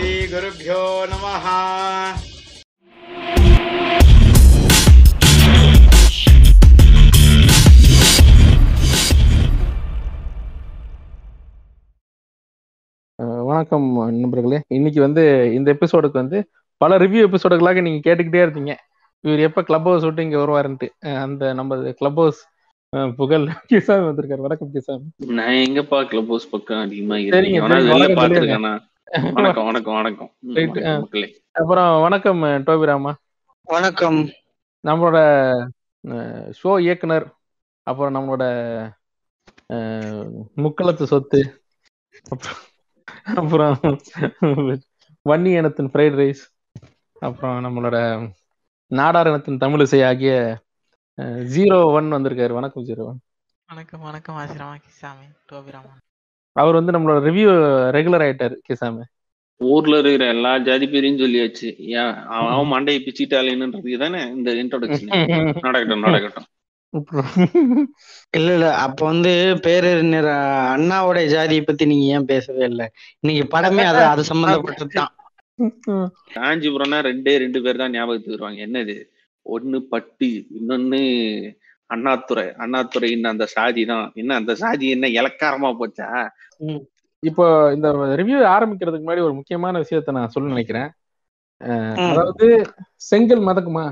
Shri Gurubhyo Namaha. வணக்கம் நண்பர்களே, இன்னைக்கு இந்த எபிசோடுக்கு பல ரிவ்யூ எபிசோடுகளாக நீங்கள் கேட்டுக்கிட்டே இருந்தீங்க, இவர் எப்போ கிளப் ஹவுஸ் விட்டு இங்கே வருவாருன்ட்டு. அந்த நம்ம கிளப் ஹவுஸ் புகழ் கிசாமி வந்திருக்காரு. வணக்கம் கிசாமி. நான் எங்கப்பா கிளப் ஹவுஸ் பக்கம் அதிகமா. வணக்கம் வணக்கம் வணக்கம். அப்புறம் வணக்கம் டோபிராமா. வணக்கம். நம்மளோட ஷோ இயக்குனர், அப்புறம் நம்மளோட முக்களத்து சொத்து, அப்புறம் வன்னி இனத்தின் ஃப்ரைட் ரைஸ், அப்புறம் நம்மளோட நாடார் இனத்தின் தமிழிசை ஆகிய 01 வந்திருக்காரு. வணக்கம் 01. வணக்கம் வணக்கம் ஆசிரமா கிசாமி டோபிராமா. அவர் நம்மளோட ரிவ்யூ ரெகுலர் ஆயிட்டாரு கிசாமி. ஊர்ல இருக்கிற எல்லா ஜாதி பேரையும் சொல்லியாச்சு, அவன் மண்டையை பிச்சுட்டாலேன்னு தானே இந்த இன்ட்ரோடக்ஷன். நடக்கட்டும் நடக்கட்டும். இல்ல இல்ல, அப்ப பேரறிஞர் அண்ணாவோட ஜாதியை பத்தி நீங்க ஏன் பேசவே இல்லை? இன்னைக்கு படமே அது சம்பந்தப்பட்டதுதான். காஞ்சிபுரம்னா ரெண்டு பேர் தான் ஞாபகத்துக்கு வருவாங்க. என்னது? ஒன்னு பட்டு, இன்னொன்னு அண்ணாத்துறை. இன்னும் அந்த சாதி தான், இன்னும் அந்த சாதி என்ன இலக்காரமா போச்சா? இப்போ இந்த ரிவ்யூ ஆரம்பிக்கிறதுக்கு முன்னாடி ஒரு முக்கியமான விஷயத்த நான் சொல்ல நினைக்கிறேன். அதாவது செங்கல் மிதக்குமா?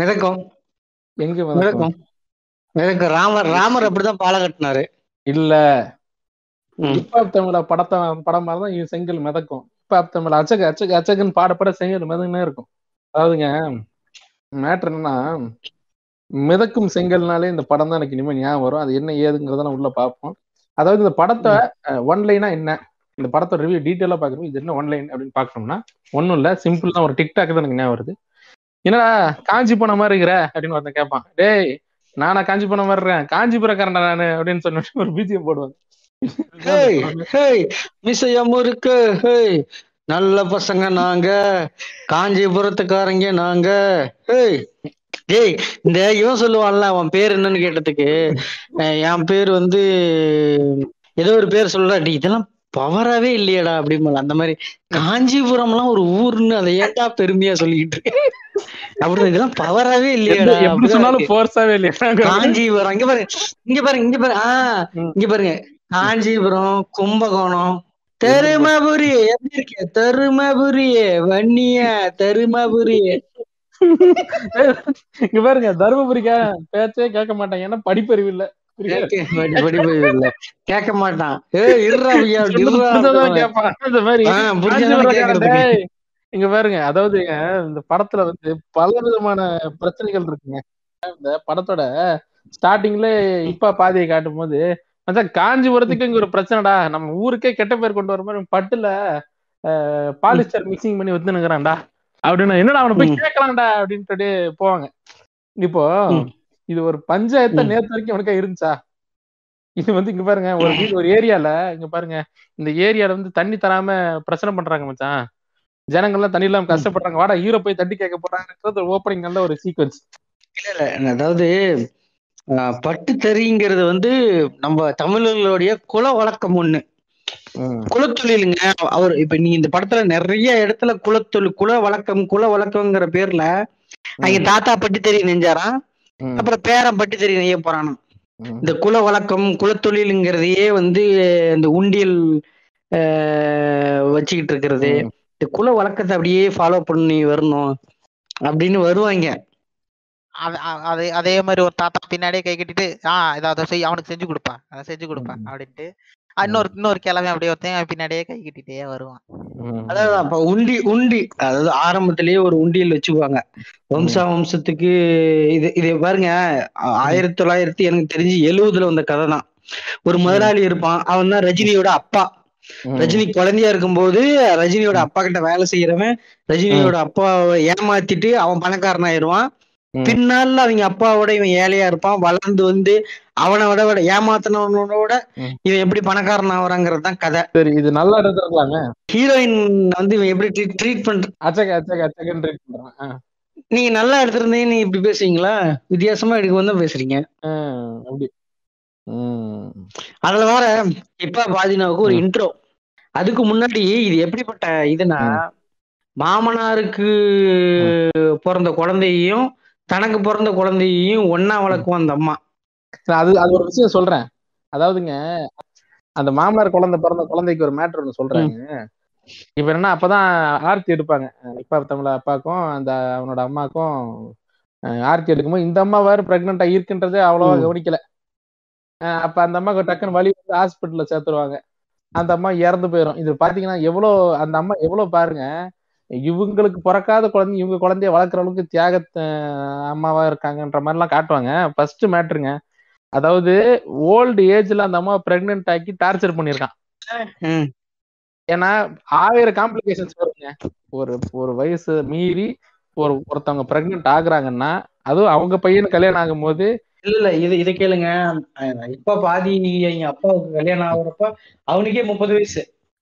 மிதக்கும். எங்க மிதக்கும்? மிதக்கும். ராமர் அப்படிதான் பாலை கட்டினாரு. இல்ல இப்ப தமிழ படம் மாதிரிதான் செங்கல் மிதக்கும். இப்ப தமிழ் அச்சக அச்சக அச்சகன்னு பாடப்பட செங்கல் மிதக்குன்னே இருக்கும். அதாவதுங்க மேட்டர் என்னன்னா, மிதக்கும் செங்கல்னாலே இந்த படம் தான் எனக்கு இனிமேல் ஞாபகம் வரும். அது என்ன ஏதுங்கிறத உள்ள பார்ப்போம். அதாவது இந்த படத்தை ஒன்லைனா என்ன, இந்த படத்தை ரிவ்யூ டீட்டெயிலாக பார்க்குறோம். இது என்ன ஒன்லைன் அப்படின்னு பார்க்கணும்னா ஒன்றும் இல்லை, சிம்பிள் தான். ஒரு டிக்டாக் தான் எனக்கு ஞாபகம் வருது. என்னடா காஞ்சி போன மாதிரி இருக்கிற அப்படின்னு ஒருத்தன் கேட்பான். டேய் நானா காஞ்சி போன மாதிரி இருக்கிறேன், காஞ்சிபுரக்காரன்டா நான் அப்படின்னு சொன்ன ஒரு பிஜிஎம் போடுவாங்க. நல்ல பசங்க நாங்க, காஞ்சிபுரத்துக்காரங்க நாங்க. இந்த இவன் சொல்லுவான்ல, அவன் பேர் என்னன்னு கேட்டதுக்கு என் பேர் ஏதோ ஒரு பேர் சொல்றா, டி இதெல்லாம் பவராவே இல்லையடா அப்படிம்போல. அந்த மாதிரி காஞ்சிபுரம் எல்லாம் ஒரு ஊர்னு அதை ஏட்டா பெருமையா சொல்லிட்டு இருக்கேன் அப்படின்னு. இதெல்லாம் பவராவே இல்லையடா, போர்ஸாவே இல்லையா காஞ்சிபுரம். இங்க பாருங்க காஞ்சிபுரம், கும்பகோணம், தருமபுரி. எப்படி இருக்க தருமபுரி? வன்னியா தருமபுரி. இங்க பாருங்க, தருமபுரிக்கா பேச்சே கேட்க மாட்டாங்க. ஏன்னா படிப்பறிவு இல்ல, படிப்பறிவு இல்ல, கேட்க மாட்டான். இங்க பாருங்க, அதாவது இந்த படத்துல பல விதமான பிரச்சனைகள் இருக்குங்க. இந்த படத்தோட ஸ்டார்டிங்ல இப்ப பாதியை காட்டும் போது காஞ்சிபுரத்துக்கு இங்க ஒரு பிரச்சனைடா, நம்ம ஊருக்கே கெட்ட பேர் கொண்டு வர மாதிரி பட்டுல பாலிஸ்டர் மிக்சிங் பண்ணி வந்துனுக்குறான்டா அப்படின்னு. என்னடா அவனை போய் கேட்கலாம்டா அப்படின்னு சொல்லி போவாங்க. இப்போ இது ஒரு பஞ்சாயத்தை நேற்று வரைக்கும் அவனுக்கா இருந்துச்சா? இது இங்க பாருங்க, ஒரு ஏரியால இங்க பாருங்க, இந்த ஏரியால தண்ணி தராம பிரச்சனை பண்றாங்க மச்சான், ஜனங்கள்லாம் தண்ணி இல்லாம கஷ்டப்படுறாங்க, வாடா ஹீரோ போய் தண்ணி கேட்க போறாங்கன்றது ஓப்பனிங் நல்ல ஒரு சீக்வன்ஸ். இல்ல இல்ல, அதாவது பட்டுத்தறிங்கிறது நம்ம தமிழர்களுடைய குல வழக்கம், ஒண்ணு குலத்தொழிலுங்க. அவர் இப்ப நீங்க இந்த படத்துல நிறைய இடத்துல குலத்தொழில், குல வழக்கம்ங்கிற பேர்ல அவங்க தாத்தா பட்டுத்தறி நெஞ்சாராம், அப்புறம் பேரன் பட்டுத்தறி நெய்ய போறானாம். இந்த குல வழக்கம் குலத்தொழிலுங்கிறதையே இந்த உண்டியல் வச்சுக்கிட்டு இருக்கிறது, இந்த குல வழக்கத்தை அப்படியே ஃபாலோ பண்ணி வரணும் அப்படின்னு வருவாங்க. அதே மாதிரி ஒரு தாத்தா பின்னாடியே கை கட்டிட்டு இதாவது அவனுக்கு செஞ்சு கொடுப்பா, அதை செஞ்சு கொடுப்பா அப்படின்ட்டு இன்னொரு கிழமை அப்படியே ஒருத்தன் பின்னாடியே கை கட்டிட்டே வருவான். அதாவது உண்டி, அதாவது ஆரம்பத்திலேயே ஒரு உண்டியல் வச்சுக்குவாங்க வம்சத்துக்கு. இது பாருங்க, 1900 எனக்கு தெரிஞ்சு 70 வந்த கதை தான். ஒரு முதலாளி இருப்பான், அவன் தான் ரஜினியோட அப்பா. ரஜினி குழந்தையா இருக்கும்போது ரஜினியோட அப்பா கிட்ட வேலை செய்யறவன் ரஜினியோட அப்பாவை ஏமாத்திட்டு அவன் பணக்காரன் ஆயிடுவான். பின்னால அவங்க அப்பாவோட இவன் ஏழையா இருப்பான். வளர்ந்து அவனோட ஏமாத்தினவனோட இவன் எப்படி பணக்காரன் ஆகுறாங்கிறதுதான் கதை. சரி, இது நல்லா எடுத்துக்கலாங்க. ஹீரோயின் இவன் எப்படி ட்ரீட் பண்றான்? நீங்க நல்லா எடுத்திருந்தீங்க, நீங்க இப்படி பேசுவீங்களா? வித்தியாசமா எடுக்க பேசுறீங்க. அப்படி அதுல வேற இப்ப பாதினாவுக்கு ஒரு இன்ட்ரோ, அதுக்கு முன்னாடி இது எப்படிப்பட்ட இதுனா, மாமனாருக்கு பிறந்த குழந்தையையும் தனக்கு பிறந்த குழந்தையையும் ஒன்னா வளர்க்குவோம் அந்த அம்மா. அது அது ஒரு விஷயம் சொல்றேன். அதாவதுங்க அந்த மாமனார் குழந்தை பிறந்த குழந்தைக்கு ஒரு மேட்டர் ஒண்ணு சொல்றாங்க. இப்ப என்ன, அப்பதான் ஆர்த்தி எடுப்பாங்க இப்பா தமிழ அப்பாக்கும் அந்த அவனோட அம்மாக்கும் ஆர்த்தி எடுக்கும்போது இந்த அம்மா வேற பிரெக்னெண்டா இருக்குன்றதே அவ்வளவா கவனிக்கல. அப்ப அந்த அம்மாவுக்கு டக்குன்னு வலி வந்து ஹாஸ்பிட்டல்ல சேர்த்துருவாங்க, அந்த அம்மா இறந்து போயிடும். இது பாத்தீங்கன்னா எவ்வளோ அந்த அம்மா எவ்வளோ பாருங்க, இவங்களுக்கு பிறக்காத குழந்தை இவங்க குழந்தைய வளர்க்குற அளவுக்கு தியாக அம்மாவா இருக்காங்கன்ற மாதிரிலாம் காட்டுவாங்க. ஃபர்ஸ்ட் மேட்ருங்க, அதாவது ஓல்டு ஏஜ்ல அந்த அம்மா பிரெக்னென்ட் ஆக்கி டார்ச்சர் பண்ணியிருக்கான். ஏன்னா 1000 காம்ப்ளிகேஷன்ஸ் வருங்க. ஒரு வயசு மீறி ஒருத்தவங்க பிரெக்னென்ட் ஆகுறாங்கன்னா, அதுவும் அவங்க பையனுக்கு கல்யாணம் ஆகும் போது. இல்ல இதை கேளுங்க, இப்ப பாதி எங்க அப்பாவுக்கு கல்யாணம் ஆகுறப்ப அவனுக்கே 30 வயசு.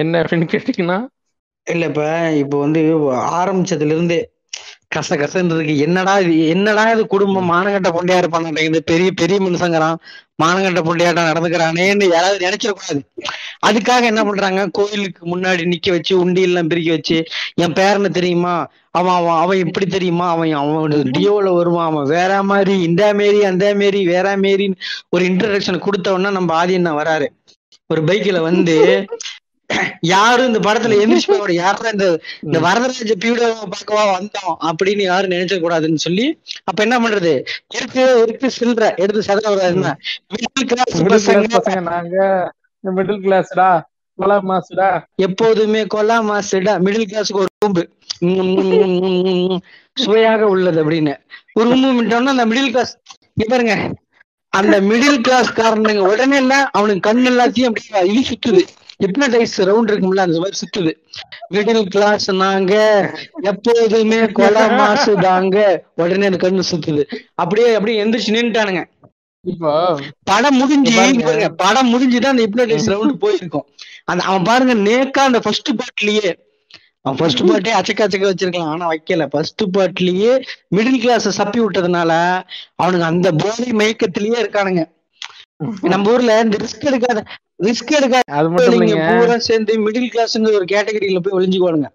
என்ன அப்படின்னு கேட்டீங்கன்னா, இல்ல இப்ப வந்து ஆரம்பிச்சதுல இருந்து கச கசன்றதுக்கு என்னடா இது குடும்பம் மானகட்ட பொண்டையா இருப்பான், பெரிய மனுஷங்கிறான் மானகட்ட பொண்டையாட்டம் நடந்துக்கிறானேன்னு யாராவது நினைச்சிடக்கூடாது. அதுக்காக என்ன பண்றாங்க, கோயிலுக்கு முன்னாடி நிக்க வச்சு உண்டியெல்லாம் பிரிக்க வச்சு என் பேரனை தெரியுமா, அவன் இப்படி தெரியுமா, அவன் டியோல வருவான், அவன் வேற மாதிரி இந்த மாரி அந்த மாரி வேற மாரின்னு ஒரு இன்ட்ரடக்ஷன் கொடுத்தவொன்னா நம்ம ஆதியண்ணா வராரு ஒரு பைக்ல வந்து. யாரும் இந்த படத்துல எந்திரிச்சு போட யாரும் இந்த வரதராஜ பீட பார்க்கவா வந்தோம் அப்படின்னு யாரும் நினைச்ச கூடாதுன்னு சொல்லி, அப்ப என்ன பண்றது, இருக்கு சில்ற எடுத்து சதவீதம் மிடில் கிளாஸ்டா கொலா மாசுடா, எப்போதுமே கொலா மாசுடா மிடில் கிளாஸுக்கு ஒரு ரூம்பு சுவையாக உள்ளது அப்படின்னு ஒரு ரூம்பு விட்டோம்னா அந்த மிடில் கிளாஸ் பாருங்க, அந்த மிடில் கிளாஸ் காரணங்க உடனே இல்ல அவனுக்கு கண் எல்லாத்தையும் அப்படியே இழி சுத்துது, ஹிப்னடைஸ் ரவுண்ட் இருக்கும்ல அந்த மாதிரி சுத்துது. மிடில் கிளாஸ் நாங்க எப்போதுமே கொலை மாசு தாங்க, உடனே அந்த கண்ணு சுத்துது. அப்படியே எந்திரிச்சு நின்னுட்டானுங்க. இப்போ படம் முடிஞ்சுதான் அந்த ஹிப்னடைஸ் ரவுண்ட் போயிருக்கும். அந்த அவன் பாருங்க நேக்கா அந்த ஃபர்ஸ்ட் பார்ட்லயே, அவன் ஃபர்ஸ்ட் பார்ட்டே அச்சக்க வச்சிருக்கலாம், ஆனா வைக்கல. ஃபர்ஸ்ட் பார்ட்லயே மிடில் கிளாஸ் சப்பி விட்டதுனால அவனுக்கு அந்த போதை மயக்கத்திலேயே இருக்கானுங்க. நம்ம ஊர்ல இந்த ரிஸ்க் எடுக்காத அது மட்டும் பூரா சேர்ந்து மிடில் கிளாஸ்ங்கிற ஒரு கேட்டகரியில போய் ஒளிஞ்சுக்குவானுங்க.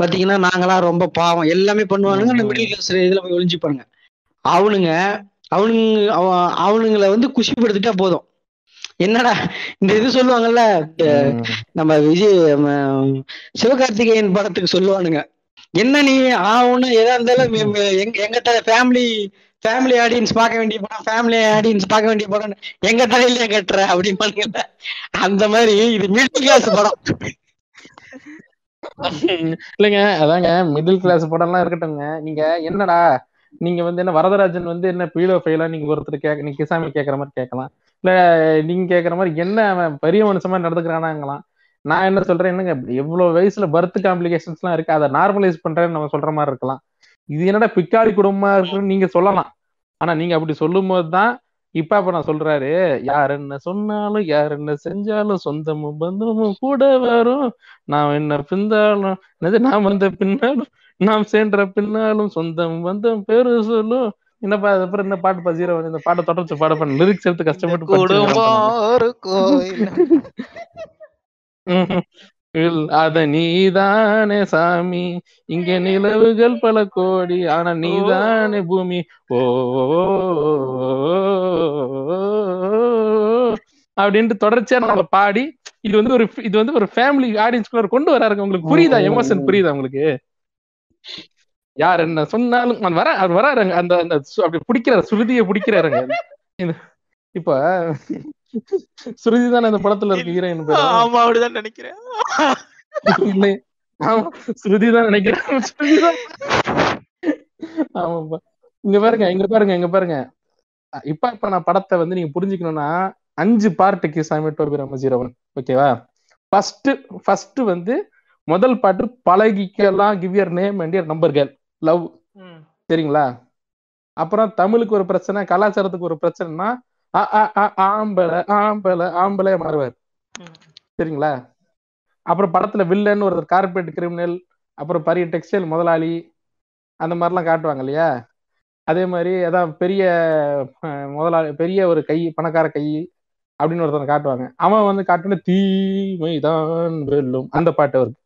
பாத்தீங்கன்னா நாங்களாம் ரொம்ப பாவம் எல்லாமே பண்ணுவானுங்க, அந்த மிடில் கிளாஸ் இதுல போய் ஒளிஞ்சுப்பானுங்க. அவனுங்களை வந்து குஷிப்படுத்திட்டா போதும். என்னடா இந்த இது சொல்லுவாங்கல்ல, நம்ம விஜய் சிவகார்த்திகேயன் படத்துக்கு சொல்லுவானுங்க, என்ன நீ ஆவுன்னு எதா இருந்தாலும் எங்க ஃபேமிலி ஆடியன்ஸ் பார்க்க வேண்டிய படம், ஃபேமிலி ஆடியன்ஸ் பார்க்க வேண்டிய படம் எங்க தலையில கட்டுற அப்படின்னு பாருங்க. அந்த மாதிரி இது மிடில் கிளாஸ் படம் இல்லைங்க. அதாங்க மிடில் கிளாஸ் படம் எல்லாம் இருக்கட்டும்ங்க. நீங்க என்னடா நீங்க வந்து என்ன வரதராஜன் வந்து என்ன பீலோ ஃபைலா நீங்க ஒருத்தர் நீங்க கிசாமி கேட்கற மாதிரி கேட்கலாம், இல்ல நீங்க கேட்கற மாதிரி என்ன அவன் பெரிய மனுஷமா நடந்துக்கிறானாங்களாம். நான் என்ன சொல்றேன், என்னங்க எவ்வளவு வயசுல பர்த் காம்ப்ளிகேஷன்ஸ் எல்லாம் இருக்கு, அதை நார்மலைஸ் பண்றேன்னு நம்ம சொல்ற மாதிரி இருக்கலாம். இது என்னடா பிக்காளி குடும்பமா இருக்குன்னு நீங்க சொல்லலாம். ஆனா நீங்க அப்படி சொல்லும் போதுதான் இப்ப நான் சொல்றாரு, யார் என்ன சொன்னாலும் யார் என்ன செஞ்சாலும் சொந்தமும் பந்தமும் கூட வரும், நான் என்ன பின்னாலும் நான் வந்த பின்னாலும் நாம் சேர்ந்த பின்னாலும் சொந்தமும் பந்தம் பேரு சொல்லும். என்னப்பா அதுக்கப்புறம் என்ன பாட்டு பசீரோ இந்த பாட்டை தொடர்ச்சி பாடப்ப லிரிக்ஸ் எடுத்து கஷ்டப்பட்டு அத நீதானே சாமி, இங்க நிலவுகள் பல கோடி, ஆனா நீதானே பூமி, ஓ அப்படின்ட்டு தொடர்ச்சியா நம்ம பாடி இது வந்து ஒரு ஃபேமிலி ஆடியன்ஸ்குள்ள கொண்டு வராருங்க. உங்களுக்கு புரியுதா எமோஷன்? புரியுதா உங்களுக்கு? யார் என்ன சொன்னாலும் நான் வராருங்க. அந்த அப்படி பிடிக்கிறாரு, சுருதியை பிடிக்கிறாருங்க. இப்ப சுருதி தானே அந்த படத்துல இருக்கு ஹீரோயின் பேரு. ஆமா அப்படிதான் நினைக்கிறேன். ஆமா சுருதி தான் நினைக்கிறேன். ஆமாப்பா. இங்க பாருங்க இப்ப நான் படத்தை வந்து நீங்க புரிஞ்சுக்கணும்னா 5 பார்ட் கிசாமி டோபிராம ஜீரோவன். ஓகேவா? First வந்து முதல் பாட்டு பழகிக்கலாம், give your name and your number girl love, சரிங்களா? அப்புறம் தமிழுக்கு ஒரு பிரச்சனை, கலாச்சாரத்துக்கு ஒரு பிரச்சனைனா ஆம்பளை ஆம்பளை ஆம்பளை மாறுவார், சரிங்களா? அப்புறம் படத்துல வில்லன் ஒரு கார்பரேட் கிரிமினல், அப்புறம் பெரிய டெக்ஸ்டைல் முதலாளி அந்த மாதிரிலாம் காட்டுவாங்க இல்லையா? அதே மாதிரி அதான் பெரிய முதலாளி, பெரிய ஒரு கை, பணக்கார கை அப்படின்னு ஒருத்தனை காட்டுவாங்க. அவன் வந்து காட்டுன தீமைதான் வெல்லும் அந்த பாட்டு அவருக்கு.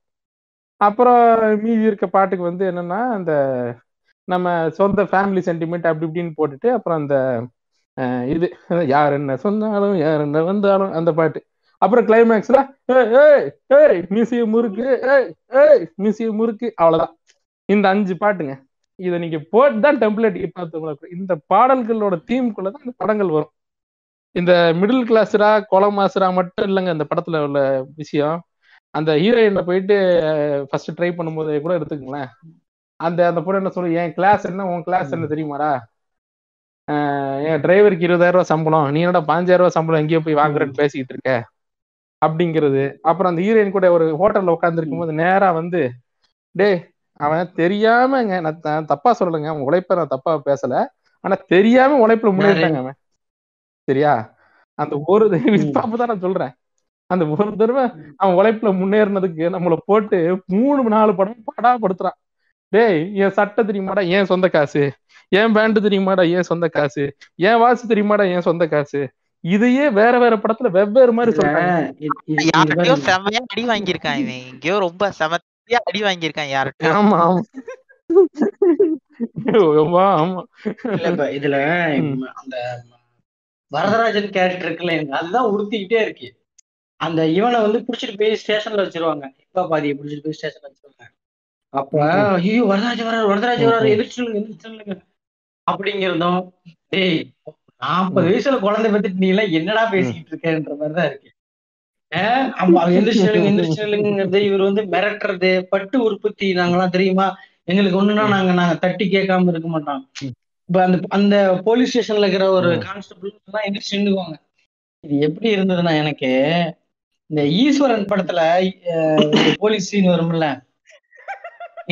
அப்புறம் மீதி இருக்க பாட்டுக்கு வந்து என்னன்னா அந்த நம்ம சொந்த ஃபேமிலி சென்டிமெண்ட் அப்படி இப்படின்னு போட்டுட்டு அப்புறம் அந்த இது யார் என்ன சொன்னாலும் யார் என்ன வந்தாலும் அந்த பாட்டு. அப்புறம் கிளைமேக்ஸ்ல மியூசிய முறுக்கு மியூசிய முறுக்கு, அவ்வளவுதான். இந்த 5 பாட்டுங்க. இதை நீங்க போட்டுதான் டெம்ப்ளேட் இப்போ இந்த பாடல்களோட தீம்குள்ளதான் இந்த படங்கள் வரும். இந்த மிடில் கிளாஸ்ரா கொலமாசுரா மட்டும் இல்லைங்க இந்த படத்துல உள்ள விஷயம். அந்த ஹீரோயின்ல போயிட்டு ஃபர்ஸ்ட் ட்ரை பண்ணும் போதே கூட எடுத்துக்கங்களேன், அந்த அந்த பொண்ணு என்ன சொல்லுவோம், என் கிளாஸ் என்ன உன் கிளாஸ் என்ன தெரியுமாடா, என் டிரைவருக்கு 20,000 சம்பளம், நீ என்னடா 5,000 சம்பளம் எங்கேயோ போய் வாங்குறேன்னு பேசிக்கிட்டு இருக்க அப்படிங்கிறது. அப்புறம் அந்த ஹீரோயின் கூட ஒரு ஹோட்டல்ல உட்காந்துருக்கும் போது நேரா வந்து டே அவன் தெரியாமங்க, நான் தப்பா சொல்லலைங்க, அவன் உழைப்ப நான் தப்பா பேசல, ஆனா தெரியாம உழைப்புல முன்னேறிட்டாங்க அவன், சரியா? அந்த ஒரு தான் நான் சொல்றேன், அந்த ஒரு தடவை அவன் உழைப்புல முன்னேறினதுக்கு நம்மளை போட்டு 3-4 படம் படாப்படுத்துறான். டேய் என் சட்டை தெரியுமாடா ஏன் சொந்த காசு, என் பேண்ட் தெரியுமாடா ஏன் சொந்த காசு, என் வாட்ச் தெரியுமாடா ஏன் சொந்த காசு, இதையே வேற வேற படத்துல வெவ்வேறு மாதிரி சொல்றாங்க. அடி வாங்கியிருக்கான் இவன், எங்கேயோ ரொம்ப செமத்தியா அடி வாங்கியிருக்கான் யார்கிட்ட. ஆமா ஆமா ஆமா. இல்லப்பா இதுல அந்த வரதராஜன் கேரக்டர் இருக்குல்ல, எனக்கு அதுதான் உறுத்திக்கிட்டே இருக்கு. அந்த இவனை வந்து புடிச்சிட்டு போய் ஸ்டேஷன்ல வச்சிருவாங்க, இப்பா பாதியை புடிச்சிட்டு போய் ஸ்டேஷன்ல வச்சிருவாங்க. அப்ப ஐயோ வரதராஜன் வராரு வரதராஜன் வராரு எதிர்த்து எதிர்த்து அப்படிங்கிறதும், டேய் 40 வயசுல குழந்தை பத்திட்டு நீ எல்லாம் என்னடா பேசிக்கிட்டு இருக்கேன்ற மாதிரிதான் இருக்கு. எந்திரிச்சு எந்திரிச்சு நில்லுங்கிறது, இவர் வந்து மிரட்டுறது, பட்டு உற்பத்தி நாங்கெல்லாம் தெரியுமா எங்களுக்கு ஒண்ணுன்னா நாங்க தட்டி கேட்காம இருக்க மாட்டோம். இப்ப அந்த அந்த போலீஸ் ஸ்டேஷன்ல இருக்கிற ஒரு கான்ஸ்டபிள் எல்லாம் எந்திரிச்சு நின்றுக்குவாங்க. இது எப்படி இருந்ததுன்னா எனக்கு இந்த ஈஸ்வரன் படத்துல போலீஸ் சீன் வரும்ல,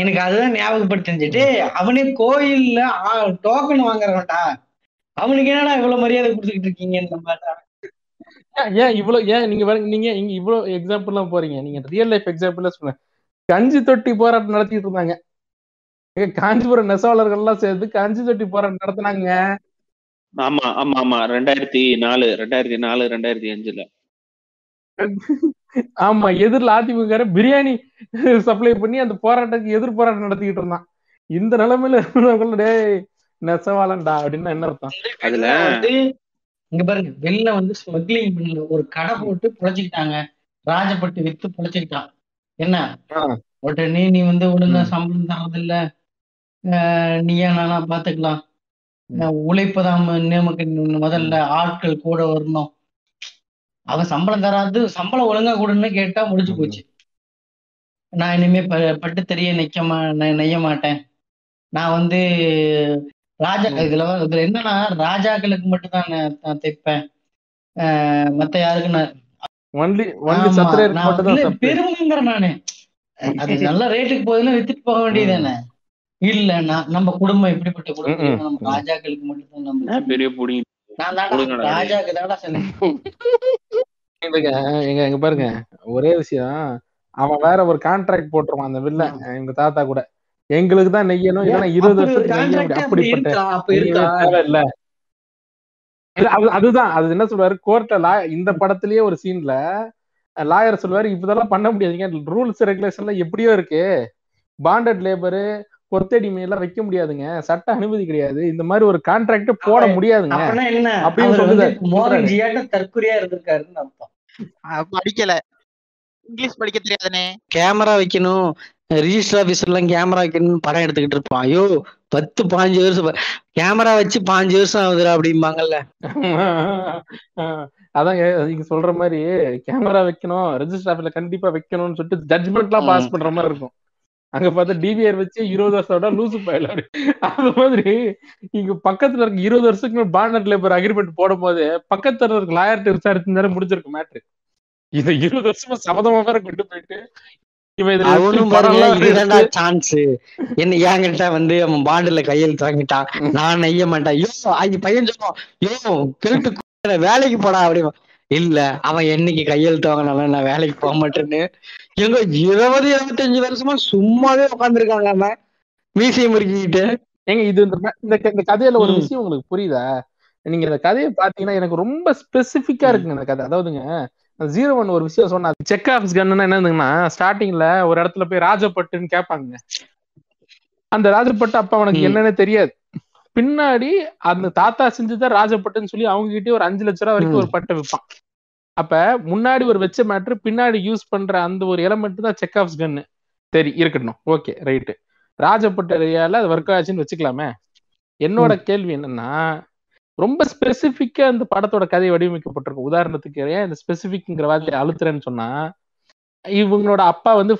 எனக்கு அதுதான் ஞாபகப்படுத்திட்டு அவனே கோயில்ல டோக்கன் வாங்குறவன்டா அவனுக்கு என்னடா இவ்வளவு மரியாதை கொடுத்துக்கிட்டு இருக்கீங்கன்ற மாதிரி. ஏன் இவ்வளவு, ஏன் நீங்க நீங்க இங்க இவ்வளவு எக்ஸாம்பிள் எல்லாம் போறீங்க, நீங்க ரியல் லைஃப் எக்ஸாம்பிள் சொல்லுங்க. கஞ்சி தொட்டி போராட்டம் நடத்திட்டு இருந்தாங்க காஞ்சிபுரம் நெசவாளர்கள் எல்லாம் சேர்ந்து, கஞ்சி தொட்டி போராட்டம் நடத்தினாங்க. ஆமா ஆமா ஆமா 2004, 2005ல. ஆமா, எதிரில் அதிமுக பிரியாணி சப்ளை பண்ணி அந்த போராட்டத்துக்கு எதிர் போராட்டம் நடத்திக்கிட்டு இருந்தான். இந்த நிலைமையில இருந்தவங்களே நெசவாளன்டா அப்படின்னா என்ன அர்த்தம்? அதுல வந்து இங்க பாருங்க, வெளில வந்து ஸ்மக்லிங் பண்ணல, ஒரு கடை போட்டு புழைச்சுக்கிட்டாங்க, ராஜப்பட்டு வித்து புழைச்சுக்கிட்டான். என்ன உடனே நீ வந்து ஒழுங்கா சம்பளம் தரதில்ல, நீயா நானா பாத்துக்கலாம், உழைப்பதான் நமக்கு முதல்ல, ஆட்கள் கூட வரணும், அவன் சம்பளம் தராது, சம்பளம் ஒழுங்கா கூடன்னு கேட்டா முடிஞ்சு போச்சு, நான் இனிமே பட்டு தெரிய நெய்ய மாட்டேன், நான் வந்து ராஜா இதுல என்னன்னா ராஜாக்களுக்கு மட்டும் தான் தைப்பேன், மத்த யாருக்கு நான் பெருமைங்கிற நானு, அது நல்ல ரேட்டுக்கு போகுதுன்னா வித்துட்டு போக வேண்டியது தானே. இல்ல நான் நம்ம குடும்பம் இப்படிப்பட்ட குடும்பம், நம்ம ராஜாக்களுக்கு மட்டும்தான் நம்ம, பாருங்க ஒரே விஷயம். அவன் வேற ஒரு கான்ட்ராக்ட் போட்டுருவான் அந்த வில்ல, எங்க தாத்தா கூட எங்களுக்கு தான் நெய்யணும், ஏன்னா 20 வருஷத்துக்கு அப்படிப்பட்ட. அதுதான் அது என்ன சொல்றாரு கோர்ட்ல, இந்த படத்திலேயே ஒரு சீன்ல லாயர் சொல்லுவாரு, இப்பதெல்லாம் பண்ண முடியாதுங்க, ரூல்ஸ் ரெகுலேஷன்ல எப்படியோ இருக்கு, பாண்டட் லேபரு கொத்தடிமைய எல்லாம் வைக்க முடியாதுங்க, சட்ட அனுமதி கிடையாது, இந்த மாதிரி ஒரு கான்ட்ராக்ட் போட முடியாதுங்க அப்படின்னு சொல்லுது. மோகன்ஜியாட்ட தற்குறியா இருந்திருக்காருன்னு அர்த்தம். படிக்கல, இங்கிலீஷ் படிக்க தெரியாதுனே, கேமரா வைக்கணும், ரிஜிஸ்டர் ஆபீஸ்ல கேமரா வைக்கணும்னு படம் எடுத்துக்கிட்டு இருப்பான். ஐயோ 10-15 வருஷம் கேமரா வச்சு 5 வருஷம் ஆகுதுரா அப்படிம்பாங்கல்ல. அதான் நீங்க சொல்ற மாதிரி கேமரா வைக்கணும், ரிஜிஸ்டர் ஆபீஸ்ல கண்டிப்பா வைக்கணும்னு சொல்லிட்டு ஜட்மெண்ட் எல்லாம் பாஸ் பண்ற மாதிரி இருக்கும். அங்க பார்த்தா டிவிஆர் வச்சு 20 வருஷம் லூசு பாயில அப்படி. அது மாதிரி இங்க பக்கத்துல இருக்க 20 வருஷத்துக்கு மேல பாண்டர் லேபர் அக்ரிமெண்ட் போடும் போது பக்கத்துல இருக்க லாயர்ட்ட விசாரிச்சு முடிஞ்சிருக்கு மேட்ரு. இது வருஷமா சபதமா வேற கொண்டு போயிட்டு என்கிட்ட வந்து அவன் பாண்டுல கையெழுத்து வாங்கிட்டான். நான் நெய்ய மாட்டேன். ஐயோ பையன் சொல்லுவான், ஐயோ கிழட்டு வேலைக்கு போடா அப்படி. இல்ல அவன் என்னைக்கு கையெழுத்து வாங்கினாலும் நான் வேலைக்கு போக மாட்டேன்னு எங்க 20-25 வருஷமா சும்மாவே உட்காந்துருக்காங்க. அவன் மீசையை முறுக்கிக்கிட்டு எங்க இது இந்த கதையில ஒரு விஷயம் உங்களுக்கு புரியுதா? நீங்க இந்த கதையை பாத்தீங்கன்னா எனக்கு ரொம்ப ஸ்பெசிபிக்கா இருக்குங்க இந்த கதை. அதாவதுங்க 01 ஒரு விஷயம் சொன்னா செக் ஆஃப்ஸ் கன்னுன்னா என்னதுங்கன்னா, ஸ்டார்டிங்ல ஒரு இடத்துல போய் ராஜப்பட்டுன்னு கேட்பாங்க. அந்த ராஜப்பட்டு அப்ப அவனுக்கு என்னன்னு தெரியாது. பின்னாடி அந்த தாத்தா செஞ்சுதான் ராஜப்பட்டுன்னு சொல்லி அவங்க கிட்டே ஒரு 5 லட்ச ரூபா வரைக்கும் ஒரு பட்டை விற்பான். அப்ப முன்னாடி ஒரு வெச்ச மேட்ரு பின்னாடி யூஸ் பண்ற அந்த ஒரு எலமெண்ட் தான் செக் ஆஃப்ஸ் கன்னு. சரி இருக்கட்டும், ஓகே ரைட்டு, ராஜப்பட்டு ஏரியால அது ஒர்க் ஆச்சுன்னு வச்சுக்கலாமே. என்னோட கேள்வி என்னன்னா, ரொம்ப ஸ்பெசிபிக்கா இந்த படத்தோட கதையை வடிவமைக்கப்பட்டிருக்கும். உதாரணத்துக்கு ஏன் இந்த ஸ்பெசிபிக்ங்கிற வார்த்தையை அழுத்துறேன்னு சொன்னா, இவங்களோட அப்பா வந்து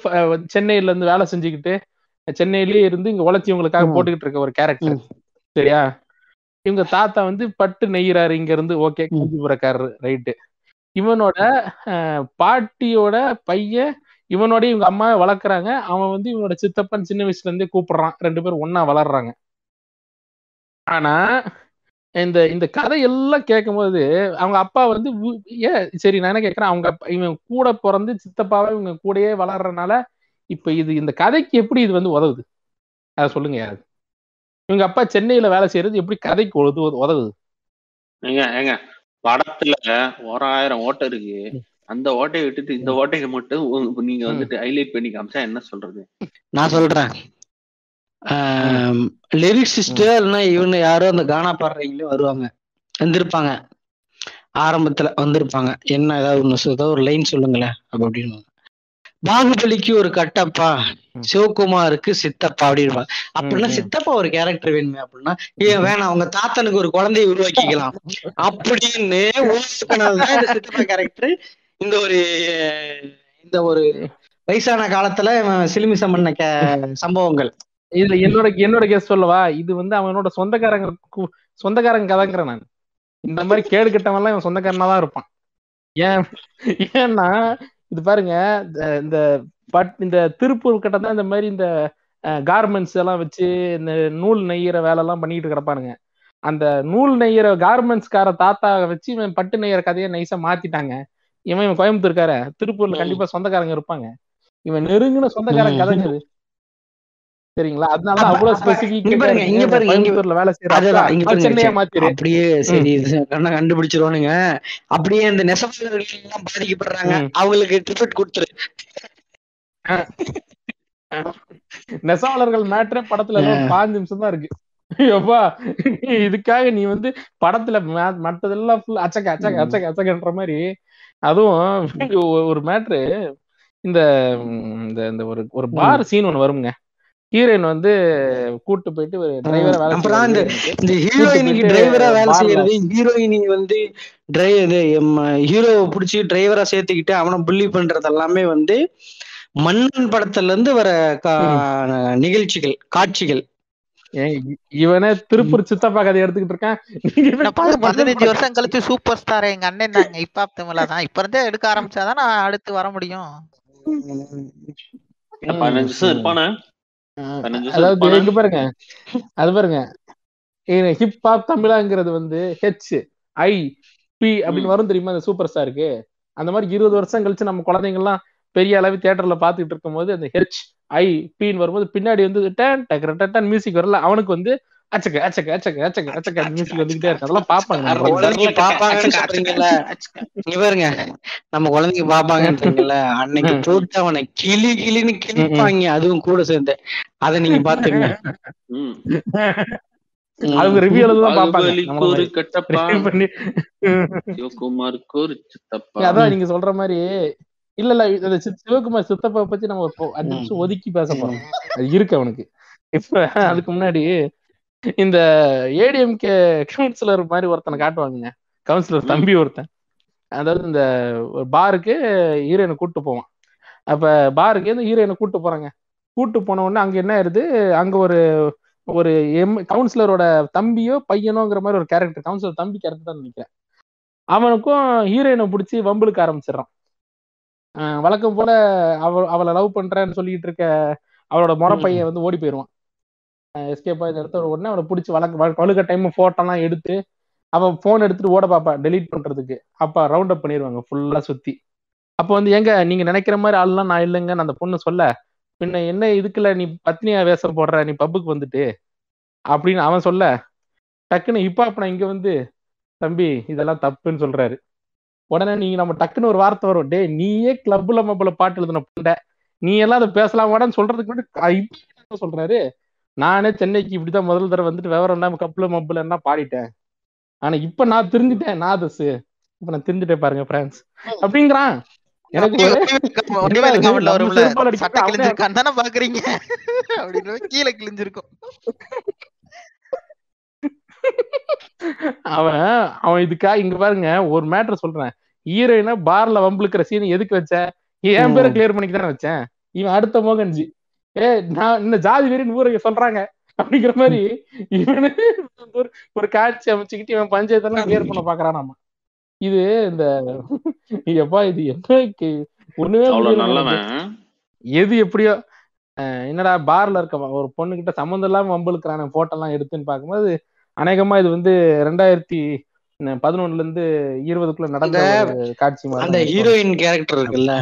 சென்னையில இருந்து வேலை செஞ்சுக்கிட்டு சென்னையிலேயே இருந்து இங்க உழைச்சி இவங்களுக்காக போட்டுக்கிட்டு இருக்க ஒரு கேரக்டர். சரியா, இவங்க தாத்தா வந்து பட்டு நெய்கிறாரு இங்க இருந்து, ஓகே காஞ்சிபுரக்காரரு ரைட்டு. இவனோட பாட்டியோட பையன் இவனோட இவங்க அம்மாவை வளர்க்குறாங்க. அவன் வந்து இவனோட சித்தப்பன் சின்ன வயசுல இருந்தே கூப்பிடுறான். 2 பேரும் ஒன்னா வளர்றாங்க. ஆனா இந்த கதை எல்லாம் கேட்கும் போது அவங்க அப்பா வந்து ஏன் சரி நான் என்ன கேட்கறேன், அவங்க இவன் கூட பிறந்து சித்தப்பாவை இவங்க கூடயே வளர்றதுனால இப்ப இது இந்த கதைக்கு எப்படி இது வந்து உதவுது? அதை சொல்லுங்க யாரு. இவங்க அப்பா சென்னையில வேலை செய்யறது எப்படி கதைக்கு உதவுது? ஏங்க படத்துல 1000 ஓட்டை இருக்கு. அந்த ஓட்டையை விட்டுட்டு இந்த ஓட்டையை மட்டும் நீங்க வந்துட்டு ஹைலைட் பண்ணி காமிச்சா என்ன சொல்றது? நான் சொல்றேன், லிரிக்ஸ்னா இவனு யாரும் அந்த கானா பாடுறீங்களே வருவாங்க, வந்திருப்பாங்க ஆரம்பத்துல வந்திருப்பாங்க. என்ன ஏதாவது ஒண்ணு ஒரு லைன் சொல்லுங்களேன் அப்ப அப்படின்னு. பாகுபலிக்கு ஒரு கட்டப்பா, சிவகுமாருக்கு சித்தப்பா அப்படின்பாங்க. அப்படின்னா சித்தப்பா ஒரு கேரக்டர் வேணுமே அப்படின்னா, ஏன் வேணாம் அவங்க தாத்தனுக்கு ஒரு குழந்தைய உருவாக்கிக்கலாம் அப்படின்னு ஊக்கனால்தான் இந்த சித்தப்பா கேரக்டர். இந்த ஒரு வயசான காலத்துல சிலுமிசம் பண்ண சம்பவங்கள். இதுல என்னோட கேஸ் சொல்லவா, இது வந்து அவனோட சொந்தக்காரங்க கதைங்கிறேன் நான். இந்த மாதிரி கேடு கட்டவன் எல்லாம் இவன் சொந்தக்காரனா தான் இருப்பான். ஏன்னா இது பாருங்க, இந்த திருப்பூர் கிட்ட இந்த மாதிரி இந்த கார்மெண்ட்ஸ் எல்லாம் வச்சு இந்த நூல் நெய்கிற வேலை எல்லாம் பண்ணிட்டு கிடப்பானுங்க. அந்த நூல் நெய்கிற கார்மெண்ட்ஸ்கார தாத்தாவை வச்சு இவன் பட்டு நெய்கிற கதையை நைஸா மாத்திட்டாங்க. இவன் கோயம்புத்தூர்கார, திருப்பூர்ல கண்டிப்பா சொந்தக்காரங்க இருப்பாங்க. இவன் நெருங்கின சொந்தக்காரங்க கதைஞ்சது சரிங்களா? அதனால அவ்வளவு கண்டுபிடிச்சிருவானுங்க. அப்படியே இந்த நெசவாளர்கள் எல்லாம் பாதிக்கப்படுறாங்க, அவங்களுக்கு ட்ரிபியூட் கொடுத்துரு. நெசவாளர்கள் மேட்ரே படத்துல 5 நிமிஷம் தான் இருக்கு. ஐயோப்பா இதுக்காக நீ வந்து படத்துல மற்றதெல்லாம் அச்சக்க அச்சக்க அச்சக்க அச்சக்கன்ற மாதிரி. அதுவும் ஒரு மேட்ரு, இந்த ஒரு பார் சீன் ஒண்ணு வருங்க. ஹீரோயின் வந்து கூட்டு போயிட்டு டிரைவரா சேர்த்துக்கிட்டு அவனை புள்ளி பண்றது எல்லாமே வந்து மன்னன் படத்துல இருந்து வர நிகழ்ச்சிகள் காட்சிகள். இவனே திருப்பூர் சித்தப்பா கதை எடுத்துக்கிட்டு இருக்கான். 15 வருஷம் கழிச்சு சூப்பர் ஸ்டார் எங்க அண்ணன் தாங்க இப்ப தமிழாதான். இப்ப இருந்தே எடுக்க ஆரம்பிச்சாதான் நான் அடுத்து வர முடியும். 15 வருஷம் இருப்பானே. அதாவது எங்க பாருங்க, அது பாருங்க, ஹிப்ஹாப் தமிழாங்கிறது வந்து HIP அப்படின்னு வரும் தெரியுமா அந்த சூப்பர் ஸ்டாருக்கு. அந்த மாதிரி 20 வருஷம் கழிச்சு நம்ம குழந்தைங்க எல்லாம் பெரிய அளவு தியேட்டர்ல பாத்துக்கிட்டு இருக்கும் போது அந்த HIPன்னு வரும்போது பின்னாடி வந்து டன் டக்கர டன் மியூசிக் வரல. அவனுக்கு வந்து அச்சக்க அச்சக்க அச்சக்க அச்சக்க அச்சக்க மியூசிக் வந்துகிட்டே இருக்கு. அதெல்லாம் பாப்பாங்க பாருங்க, நம்ம குழந்தைங்க பாப்பாங்கன்றீங்கல்ல, அன்னைக்கு போட்டு அவனை கிளி கிளின்னு கிளிப்பாங்க. அதுவும் கூட சேர்ந்து அத நீங்க பாத்துங்க. அவங்க ரிவ்யூலதான் பாப்பாங்க. அதான் நீங்க சொல்ற மாதிரி இல்ல அந்த சிவகுமார் சித்தப்பா பத்தி நம்ம 5 நிமிஷம் ஒதுக்கி பேச போறோம், அது இருக்கு அவனுக்கு. இப்ப அதுக்கு முன்னாடி இந்த ADMK கவுன்சிலர் மாதிரி ஒருத்தனை காட்டுவாங்க, கவுன்சிலர் தம்பி ஒருத்தன். அதாவது இந்த ஒரு பாருக்கு ஹீரோயினை கூப்பிட்டு போவான். அப்ப பாருக்கு இந்த ஹீரோயினை கூப்பிட்டு போறாங்க. கூப்பிட்டு போன உடனே அங்க என்ன ஆயிருது, அங்க ஒரு கவுன்சிலரோட தம்பியோ பையனோங்கிற மாதிரி ஒரு கேரக்டர், கவுன்சிலர் தம்பி கேரக்டர் தான் நினைக்கிறேன். அவனுக்கும் ஹீரோயினை பிடிச்சி வம்புலுக்கு ஆரம்பிச்சிடறான். வழக்கம் போல அவளை லவ் பண்றேன்னு சொல்லிட்டு இருக்க அவளோட முறை பையன் வந்து ஓடி போயிடுவான். எஸ்கேப் ஆகி எடுத்த உடனே அவனை பிடிச்சி வழுக்க டைம் போட்டோலாம் எடுத்து அவன் போன் எடுத்துட்டு ஓட பாப்பா டெலீட் பண்றதுக்கு. அப்ப ரவுண்ட் அப் பண்ணிடுவாங்க ஃபுல்லா சுத்தி. அப்ப வந்து எங்க நீங்க நினைக்கிற மாதிரி ஆள்லாம் நான் இல்லைங்க அந்த பொண்ணு சொல்ல, பின்ன என்ன இதுக்குல நீ பத்னியா வேஷம் போடுற நீ பப்புக்கு வந்துட்டு அப்படின்னு அவன் சொல்ல, டக்குன்னு இப்ப அப்ப நான் இங்க வந்து தம்பி இதெல்லாம் தப்புன்னு சொல்றாரு. உடனே நீங்க நம்ம டக்குன்னு ஒரு வார்த்தை வரும், டே நீயே கிளப்ல மப்பல பாட்டு எழுதுன புண்ட நீ எல்லாம் அதை பேசலாம் வாடான்னு சொல்றதுக்கு முன்னாடி சொல்றாரு, நானே சென்னைக்கு இப்படிதான் முதல் தடவை வந்துட்டு விவரம் இல்லாம கப்புல மப்புல என்ன பாடிட்டேன், ஆனா இப்ப நான் திருந்துட்டேன், நான் தசு இப்ப நான் திருந்துட்டேன் பாருங்க பிரான்ஸ் அப்படிங்கிறான். அவன் அவன் இதுக்கா இங்க பாருங்க ஒரு மேட்டர் சொல்றேன், ஹீரோயினா பார்ல வம்புலுக்குற சீன் எதுக்கு வச்ச, என் பேரை கிளியர் பண்ணிக்க தானே வச்சேன், இவன் அடுத்த மோகன்ஜி ஏ நான் இந்த ஜாதி வெறின்னு ஊரை சொல்றாங்க அப்படிங்கிற மாதிரி இவனு ஒரு காட்சி அமைச்சுக்கிட்டு இவன் பஞ்சாயத்து எல்லாம் கிளியர் பண்ண பாக்குறான். நம்ம இது இந்த எப்பா இது எப்ப ஒண்ணுமே எது எப்படியோ என்னடா பார்ல இருக்க ஒரு பொண்ணு கிட்ட சம்மந்தம் இல்லாம வம்புலுக்குறான போட்டோ எல்லாம் எடுத்துன்னு பாக்கும்போது அநேகமா இது வந்து 2011 to 2020 நடந்த காட்சி. அந்த ஹீரோயின் கேரக்டர் இருக்குல்ல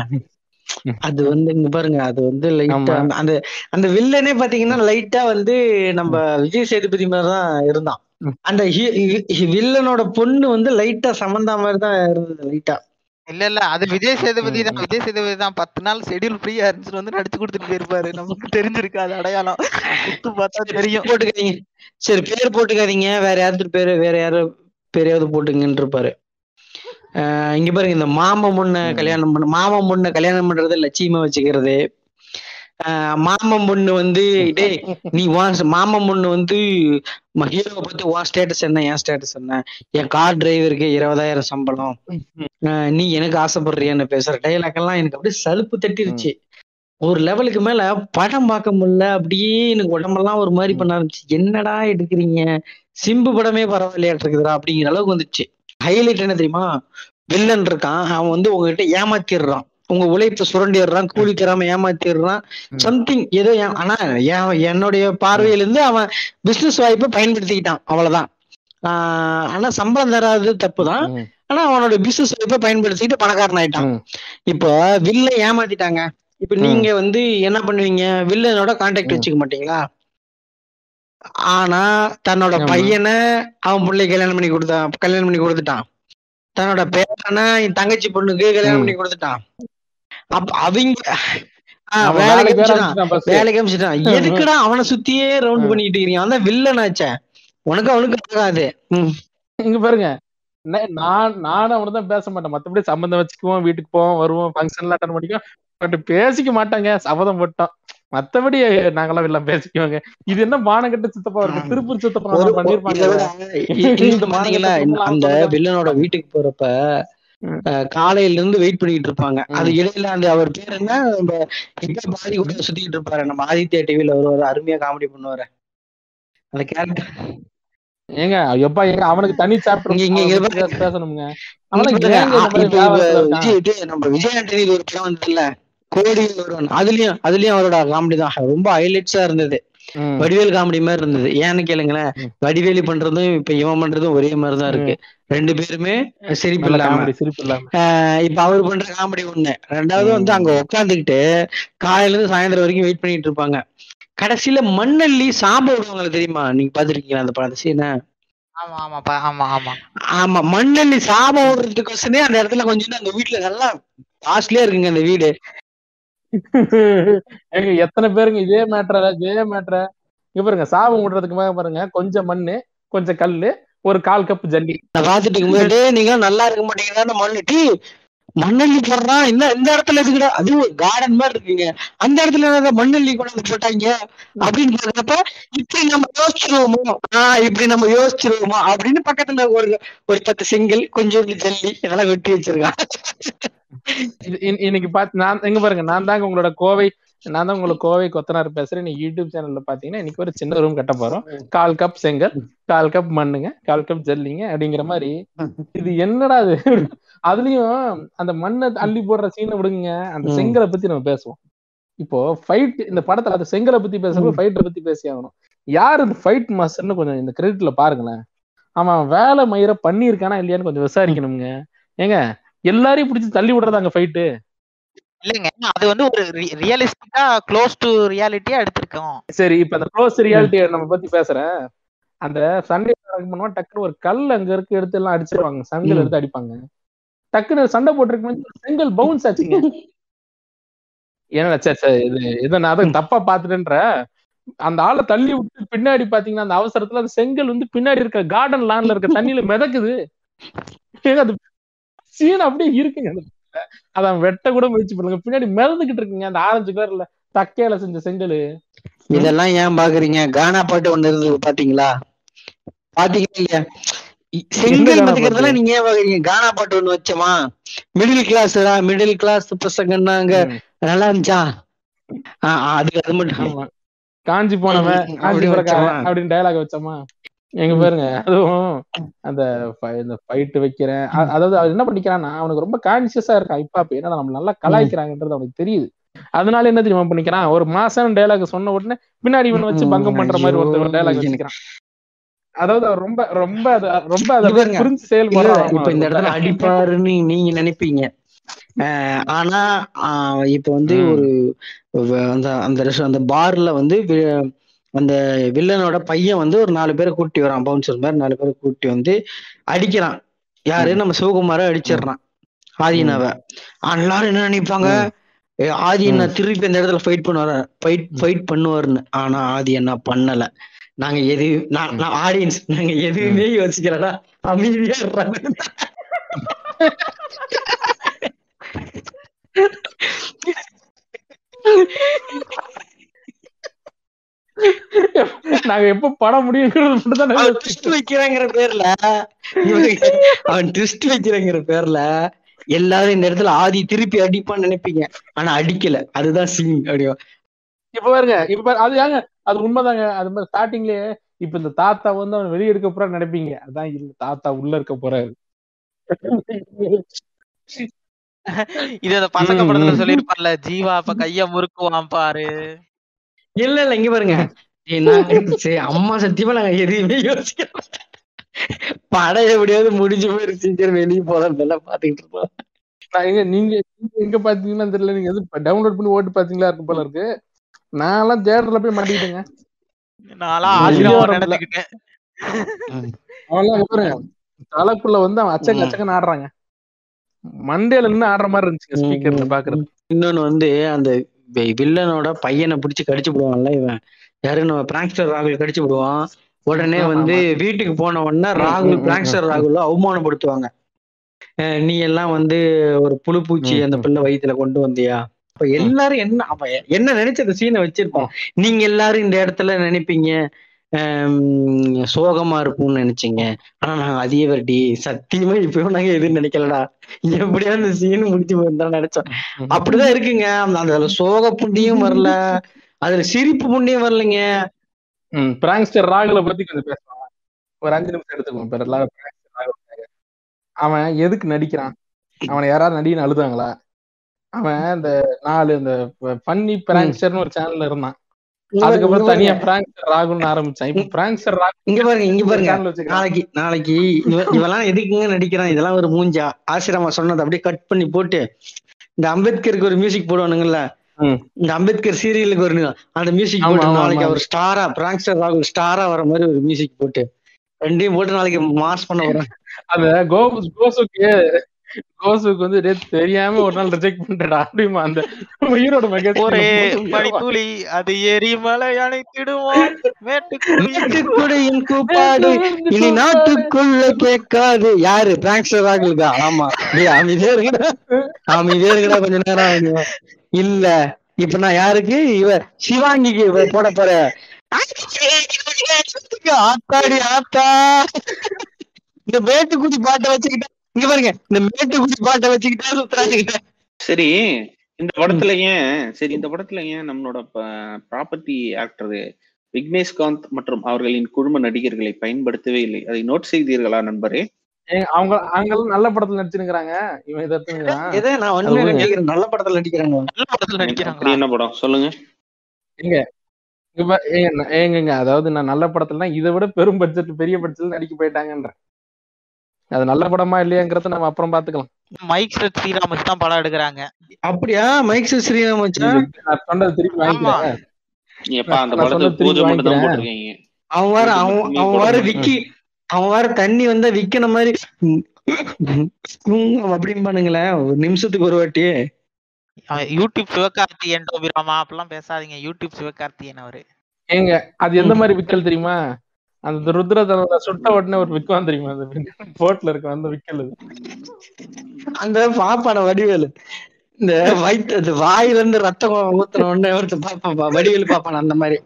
அது வந்து இங்க பாருங்க அது வந்து லைட்டா அந்த அந்த வில்லனே பாத்தீங்கன்னா லைட்டா வந்து நம்ம விஜய் சேதுபதி மாதிரிதான் இருந்தான். அந்த வில்லனோட பொண்ணு வந்து லைட்டா சமந்தா மாதிரிதான் இருந்தது லைட்டா. இல்ல இல்ல அது விஜய் சேதுபதி தான், விஜய் சேதுபதி தான் 10 நாள் ஷெட்யூல் ஃப்ரீயா இருந்துச்சு வந்து நடிச்சு கொடுத்துட்டு போயிருப்பாரு. நமக்கு தெரிஞ்சிருக்காது அடையாளம் பார்த்தா தெரியும். போட்டுக்காதீங்க சரி பேர் போட்டுக்காதீங்க வேற யாருக்கு பேரு வேற யாரும் பேரையாவது போட்டுங்கன்னு இருப்பாரு. இங்க பாருங்க இந்த மாமன் பொண்ணை கல்யாணம் பண்றது லட்சியமா வச்சுக்கிறது. மாமன் பொண்ணு வந்து டே நீ மாமன் பொண்ணு வந்து ஹீரோவை பத்தி உன் ஸ்டேட்டஸ் என்ன என் ஸ்டேட்டஸ் என்ன, என் கார் டிரைவருக்கு 20,000 சம்பளம், நீ எனக்கு ஆசைப்படுறியான்னு பேசுற டைலாக் எல்லாம் எனக்கு அப்படியே சலுப்பு தட்டிருச்சு. ஒரு லெவலுக்கு மேல படம் பார்க்க முடியல, அப்படியே எனக்கு உடம்பெல்லாம் ஒரு மாதிரி பண்ண ஆரம்பிச்சு. என்னடா எடுக்கிறீங்க சிம்பு படமே பரவாயில்லையாட்டு இருக்குதுடா அப்படிங்கிற அளவுக்கு வந்துச்சு. ஹைலைட் என்ன தெரியுமா, வில்லன் இருக்கான் அவன் வந்து உங்ககிட்ட ஏமாத்திடுறான், உங்க உழைப்ப சுரண்டிடுறான், கூலிக்கிறாம ஏமாத்திடுறான் சம்திங் ஏதோ. ஆனா என்னுடைய பார்வையில இருந்து அவன் பிசினஸ் வாய்ப்பை பயன்படுத்திக்கிட்டான் அவ்வளவுதான். ஆனா சம்பளம் தராது தப்புதான், ஆனா அவனோட பிசினஸ் வாய்ப்பை பயன்படுத்திக்கிட்டு பணக்காரன் ஆயிட்டான். இப்போ வில்ல ஏமாத்திட்டாங்க, இப்ப நீங்க வந்து என்ன பண்ணுவீங்க, வில்லனோட கான்டாக்ட் வச்சுக்க மாட்டீங்களா? ஆனா தன்னோட பையனை அவன் பிள்ளை கல்யாணம் பண்ணி கொடுத்துட்டான், தன்னோட பேரனை என் தங்கச்சி பொண்ணுக்கு கல்யாணம் பண்ணி கொடுத்துட்டான். அப்ப அவங்க வேலைக்கு அமிச்சுட்டான். எதுக்குடா அவனை சுத்தியே ரவுண்ட் பண்ணிட்டு இருக்கிறீங்க, அவன் தான் வில்லனாச்சே உனக்கு அவனுக்கு ஆகாது. இங்க பாருங்க நானும் அவனு தான் பேச மாட்டேன், மத்தபடி சம்பந்தம் வச்சுக்குவோம், வீட்டுக்கு போவோம், வருவோம், ஃபங்க்ஷன்லாம் அட்டன் பண்ணிக்குவோம், பட் பேசிக்க மாட்டாங்க, சபதம் போட்டோம், மத்தபடி நாங்களாம் எல்லாம் பேசிக்குவாங்க. இது என்ன மானகட்ட சித்தப்பா இருக்கு, திருப்பூர் சித்தப்பா பண்ணிருப்பாங்க. அந்த வில்லனோட வீட்டுக்கு போறப்ப காலையில இருந்து வெயிட் பண்ணிட்டு இருப்பாங்க. அது இடையில அந்த அவர் பேர் என்ன நம்ம பாதி கூட சுத்திட்டு இருப்பாரு, நம்ம ஆதித்யா டிவில ஒரு அருமையா காமெடி பண்ணுவாரு அந்த கேரக்டர். ஏங்க எப்பா ஏங்க அவனுக்கு தனி சாப்டர் பேசணும்ங்க. நம்ம விஜய் ஆண்டனி ஒரு படம் வந்தது இல்ல கோடியில் ஒருவன், அதுலயும் அவரோட காமெடி தான் ரொம்ப ஹைலைட்ஸா இருந்தது, வடிவேல் காமெடி மாதிரி இருந்தது. ஏன்னு கேளுங்களேன், வடிவேலி பண்றதும் இப்ப இவன் பண்றதும் ஒரே மாதிரிதான் இருக்கு, ரெண்டு பேருமே சிரிப்பு இல்லாம. இப்ப அவரு பண்ற காமெடி ஒண்ணு, ரெண்டாவது வந்து அங்க உட்காந்துக்கிட்டு காலையில இருந்து சாயந்தரம் வரைக்கும் வெயிட் பண்ணிட்டு இருப்பாங்க, கடைசியில மண்ணள்ளி சாம்ப விடுவாங்க தெரியுமா, நீங்க பாத்துருக்கீங்களா அந்த படம் சீனா? ஆமா மண்ணள்ளி சாப விடுறதுக்கோசனே அந்த இடத்துல கொஞ்சம் அந்த வீட்டுல நல்லா காஸ்ட்லியா இருக்குங்க அந்த வீடு. எத்தனை பேருங்க இதே மேட்டர இங்க பாருங்க, சாபம் விடுறதுக்கு பாருங்க கொஞ்சம் மண்ணு கொஞ்சம் கல்லு ஒரு 1/4 cup ஜல்லி பாத்துட்டு முன்னாடி நீங்க நல்லா இருக்க மாட்டீங்கன்னா மண்ணுட்டி மண்ணள்ளி போடுறான் என்ன இந்த இடத்துல இருக்குடா, அது ஒரு கார்டன் மாதிரி இருக்குங்க அந்த இடத்துல மண்ணள்ளி கொண்டாந்து போட்டாங்க அப்படின்னு பாக்குறப்ப இப்படி நம்ம யோசிச்சிருவோமா அப்படின்னு பக்கத்துல ஒரு 10 செங்கல் கொஞ்சம் ஜல்லி இதெல்லாம் வெட்டி வச்சிருக்கான். இன்னைக்கு பாத்து நான் எங்க பாருங்க, நான் தாங்க உங்களோட கோவை நான் தான் உங்களுக்கு கோவை கொத்தனார் பேசுறேன். நீ யூடியூப் சேனல்ல பாத்தீங்கன்னா இன்னைக்கு ஒரு சின்ன ரூம் கட்ட போறோம். 1/4 கப் செங்கல், 1/4 கப் மண்ணுங்க, 1/4 கப் ஜல்லிங்க அப்படிங்கிற மாதிரி. இது என்னடா அது? அதுலயும் அந்த மண்ணை அள்ளி போடுற சீனை விடுங்க, அந்த செங்கலை பத்தி நம்ம பேசுவோம். இப்போ ஃபைட் இந்த படத்துல அந்த செங்கலை பத்தி பேசுறப்ப ஃபைட்டை பத்தி பேசி ஆகணும். யார் இந்த ஃபைட் மாஸ்டர்னு கொஞ்சம் இந்த கிரெடிட்ல பாருங்களேன். அவன் வேலை மயிர பண்ணியிருக்கானா இல்லையான்னு கொஞ்சம் விசாரிக்கணுங்க. ஏங்க எல்லாரையும் பிடிச்சி தள்ளி விடுறதாங்க ஃபைட்டு இல்லைங்க. அது வந்து ஒரு ரியலிஸ்டிக்கா க்ளோஸ் டு ரியாலிட்டியா எடுத்திருக்கோம். சரி, இப்ப அந்த க்ளோஸ் ரியாலிட்டியை நம்ம பத்தி பேசுறேன். அந்த சண்டை பண்ணுவோம், டக்குனு ஒரு கல் அங்க இருக்கு எடுத்து எல்லாம் அடிச்சிருவாங்க, சங்கல் எடுத்து அடிப்பாங்க. டக்குன்னு சண்டை போட்டிருக்கு, செங்கல் பவுன்ஸ் ஆச்சுங்க. ஏன்னா சரி சரி இது இதை நான் அதை தப்பா பாத்துட்டேன்ற அந்த ஆளை தள்ளி விட்டு பின்னாடி பாத்தீங்கன்னா அந்த அவசரத்துல அந்த செங்கல் வந்து பின்னாடி இருக்க கார்டன் லான்ல இருக்க தண்ணியில மிதக்குது. அது சீன் அப்படியே இருக்குங்க. அதான் வெட்ட கூட முயற்சி பண்ணுங்க, பின்னாடி மிதந்துகிட்டு இருக்குங்க அந்த ஆரஞ்சு கலர்ல தக்கையில செஞ்ச செங்கல். இதெல்லாம் ஏன் பாக்குறீங்க? கானா பாட்டு ஒண்ணு இருந்தது பாத்தீங்களா? பாத்தீங்களா இல்லையா? செங்கல் மிதக்கிறதுலாம் நீங்க ஏன் பாக்குறீங்க? கானா பாட்டு ஒண்ணு வச்சோமா, மிடில் கிளாஸ் பசங்கன்னா அங்க நல்லா இருந்துச்சா? அதுக்கு அது மட்டும் காஞ்சி போனவன் அப்படின்னு டயலாக் வச்சோமா? எங்க பாருங்க, அதுவும் அந்த ஃபைட் வைக்கிறேன். அதாவது அவன் என்ன பண்ணிக்கிறான்னா, அவனுக்கு ரொம்ப கான்சியஸா இருக்கான். இப்ப அப்ப ஏன்னா நம்ம நல்லா கலாய்க்கிறாங்கன்றது அவனுக்கு தெரியுது. அதனால என்ன தெரியுமா பண்ணிக்கிறான், ஒரு மாசம் டயலாக் சொன்ன உடனே பின்னாடி இவன் வச்சு பங்கம் பண்ற மாதிரி ஒருத்தர் டயலாக் வச்சுக்கிறான். அதாவது அவர் ரொம்ப ரொம்ப ரொம்ப அதை புரிஞ்சு செயல்படுறான். இப்ப இந்த இடத்துல அடிப்பாருன்னு நீங்க நினைப்பீங்க, ஆனா இப்ப வந்து ஒரு அந்த பார்ல வந்து அந்த வில்லனோட பையன் வந்து ஒரு 4 பேரை கூட்டி வரான், பவுன்சர் மாதிரி 4 பேரை கூட்டி வந்து அடிக்கிறான். யாரு? நம்ம சிவகுமார அடிச்சிடறான் ஆதினாவை. எல்லாரும் என்ன நினைப்பாங்க, ஆதி அண்ணா திருப்பி அந்த இடத்துல ஃபைட் பண்ணுவாருன்னு. ஆனா ஆதி அண்ணா பண்ணல. நாங்க எது ஆடியன்ஸ் நாங்க எதுவுமே யோசிக்கிறதா அமைதியா இருறாங்க. நாங்க எப்ப படம் முடியுங்கிற பேர்ல எல்லாரும் இந்த இடத்துல ஆதி திருப்பி அடிப்பான்னு நினைப்பீங்க, ஆனா அடிக்கல. அதுதான் சீன் அப்படியே. இப்ப பாருங்க, இப்ப அது ஏங்க அது உண்மைதாங்க. அது மாதிரி ஸ்டார்டிங்லயே இப்ப இந்த தாத்தா வந்து அவன் வெளியே எடுக்க போறான்னு நினைப்பீங்க. அதான் இல்ல, தாத்தா உள்ள இருக்க போறாரு. இது அந்த பசங்க படத்துல சொல்லிருப்பார்ல, ஜீவா அப்ப கைய முறுக்குவான் பாரு. இல்ல இங்க பாருங்க, அம்மா சத்தியமா நாங்க எதையுமே யோசிக்க மாட்டேன். படம் எப்படியாவது முடிஞ்சு போயிருச்சு, வெளியே போறதுல பாத்துக்கிட்டு இருக்கோம். நீங்க எங்க பாத்தீங்கன்னா தெரியல, நீங்க டவுன்லோட் பண்ணி ஓட்டு பாத்தீங்களா இருக்கும் போல இருக்கு. நான் எல்லாம் தேட்டர்ல போய் மாட்டிக்கிட்டேங்க. அவன் தலைப்புள்ள வந்து அவன் அச்சக்க அச்சக்கன்னு ஆடுறாங்க, மண்டேல இருந்து ஆடுற மாதிரி இருந்துச்சுங்க ஸ்பீக்கர்ல பாக்குறது. இன்னொன்னு வந்து அந்த வில்லனோட பையனை பிடிச்சி கடிச்சு விடுவான்ல இவன், யாரு நம்ம பிராங்க்ஸ்டர் ராகுல் கடிச்சு விடுவான். உடனே வந்து வீட்டுக்கு போன உடனே பிராங்க்ஸ்டர் ராகுல அவமானப்படுத்துவாங்க. நீ எல்லாம் வந்து ஒரு புழு பூச்சி அந்த பிள்ளை வயித்துல கொண்டு வந்தியா? அப்ப எல்லாரும் என்ன நினைச்சு அந்த சீனை வச்சிருப்பான். நீங்க எல்லாரும் இந்த இடத்துல நினைப்பீங்க சோகமா இருக்கும்னு நினைச்சீங்க, ஆனா நாங்க அதே வரடி சத்தியமா இப்பயும் நாங்க எதுவும் நினைக்கலடா, எப்படியா அந்த சீன் முடிச்சு போயிருந்தாலும் நினைச்சோம். அப்படிதான் இருக்குங்க. அந்த சோக புண்டியும் வரல, அதுல சிரிப்பு புண்டியும் வரலைங்க. பிராங்க்ஸ்டர் ராகுல பத்தி கொஞ்சம் பேசுவாங்க, ஒரு 5 நிமிஷம் எடுத்துக்கோங்க. அவன் எதுக்கு நடிக்கிறான்? அவனை யாராவது நடிகன்னு அழுதாங்களா? அவன் இந்த 4 இந்த பண்ணி பிராங்க்ஸ்டர்னு ஒரு சேனல்ல இருந்தான். அதுக்கப்புறம் தனியா பிராங்க்ஸ்டர் ராகுல்னு ஆரம்பிச்சான். இப்ப பிராங்க்ஸ்டர் ராகுல் இங்க பாருங்க நாளைக்கு இவெல்லாம் எதுக்குங்க நடிக்கிறான்? இதெல்லாம் ஒரு மூஞ்சா ஆசிரமா சொன்னது அப்படியே கட் பண்ணி போட்டு இந்த அம்பேத்கருக்கு ஒரு மியூசிக் போடுவானுங்கல்ல, இந்த அம்பேத்கர் சீரியலுக்கு ஒரு அந்த மியூசிக் போட்டு நாளைக்கு அவர் ஸ்டாரா பிராங்க்ஸ்டர் ராகுல் ஸ்டாரா வர மாதிரி ஒரு மியூசிக் போட்டு ரெண்டையும் போட்டு நாளைக்கு மாஸ் பண்ண வரும். அத கோசுக்கு வந்து தெரியாம ஒரு நாள் ரிஜெக்ட் பண்ணிட்டா அப்படிமா அந்த ஹீரோட மெகேஜ் ஒரே பனித்துளி அது எரிமலை அணைத்திடுவோம் மேட்டுக்குடியின் கூப்பாடு இனி நாட்டுக்குள்ள கேட்காது. யாரு? பிராங்க்ஸ்டர் ராகுல்கா. ஆமா, அமைதியா இருக்கடா கொஞ்ச நேரம். இல்ல இப்ப நான் யாருக்கு இவர் சிவாங்கிக்கு போட போற ஆத்தாடி ஆத்தா இந்த மேட்டுக்குடி பாட்டை வச்சுக்கிட்டா. இங்க பாருங்க, இந்த மேட்டுக்குடி பாட்டை வச்சுக்கிட்டா. சரி, இந்த படத்துல ஏன் நம்மளோட ப்ராப்பர்ட்டி ஆக்டர் விக்னேஷ்காந்த் மற்றும் அவர்களின் குழும நடிகர்களை பயன்படுத்தவே இல்லை, அதை நோட் செய்தீர்களா நண்பரே? அவங்க அவங்களும் நல்ல படத்துல நடிச்சிருக்கிறாங்க. நல்ல படத்துல நடிக்கிறாங்க. என்ன படம் சொல்லுங்க? ஏங்க அதாவது நான் நல்ல படத்துல இதை விட பெரும் பட்ஜெட் பெரிய பட்ஜெட்ல நடிக்க போயிட்டாங்கன்ற, அது நல்ல படமா இல்லையாங்கறத நம்ம அப்புறம் பாத்துக்கலாம். மைக் செட் ஸ்ரீராம் வச்சு தான் படம் எடுக்கிறாங்க. அப்படியா? மைக் செட் ஸ்ரீராம் வச்சு நான் சொன்னது திருப்பி வாங்கிக்கிறேன். ஏப்பா அந்த படத்துல பூஜை மட்டும் தான் போட்டுருக்கீங்க. அவன் வேற விக்கி, அவன் வேற தண்ணி வந்தா விக்கின மாதிரி அப்படின்னு பண்ணுங்களேன் ஒரு நிமிஷத்துக்கு ஒரு வாட்டி. யூடியூப் சிவகார்த்தியன் டோபிராமா அப்பெல்லாம் பேசாதீங்க. யூடியூப் சிவகார்த்தியன் அவரு ஏங்க அது எந்த மாதிரி விக்கல் தெரியுமா? அந்த ருத்ரதனோட சுட்ட உடனே ஒரு விக்குவான் தெரியுமா? அந்த போட்ல இருக்க அந்த விக்கல் அது அந்த பாப்பான வடிவேலு இந்த வயிற்று வாயில இருந்து ரத்தம் ஊத்துற உடனே ஒரு பாப்பா வடிவேலு பாப்பான அந்த மாதிரி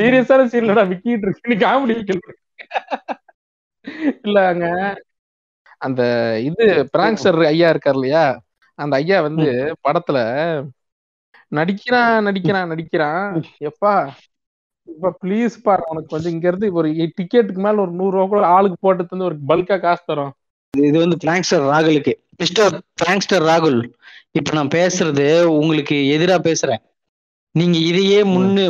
சீரியஸான சீரியலோட விக்கிட்டு இருக்கு. காமெடி விக்கல் இல்ல அங்க அந்த இது பிராங்க்சர் ஐயா இருக்காரு இல்லையா, அந்த ஐயா வந்து படத்துல நடிக்கிறான். எப்பா இப்ப பிளீஸ் பாரு, உனக்கு வந்து இங்க இருந்து ஒரு டிக்கெட்டுக்கு மேல ஒரு 100 ரூபா கூட ஆளுக்கு போட்டு தந்து ஒரு பல்கா காசு தரும். இது வந்து பிராங்க்ஸ்டர் ராகுலுக்கு. மிஸ்டர் பிராங்க்ஸ்டர் ராகுல், இப்ப நான் பேசுறது உங்களுக்கு எதிரா பேசுறேன். நீங்க இதையே முன்னு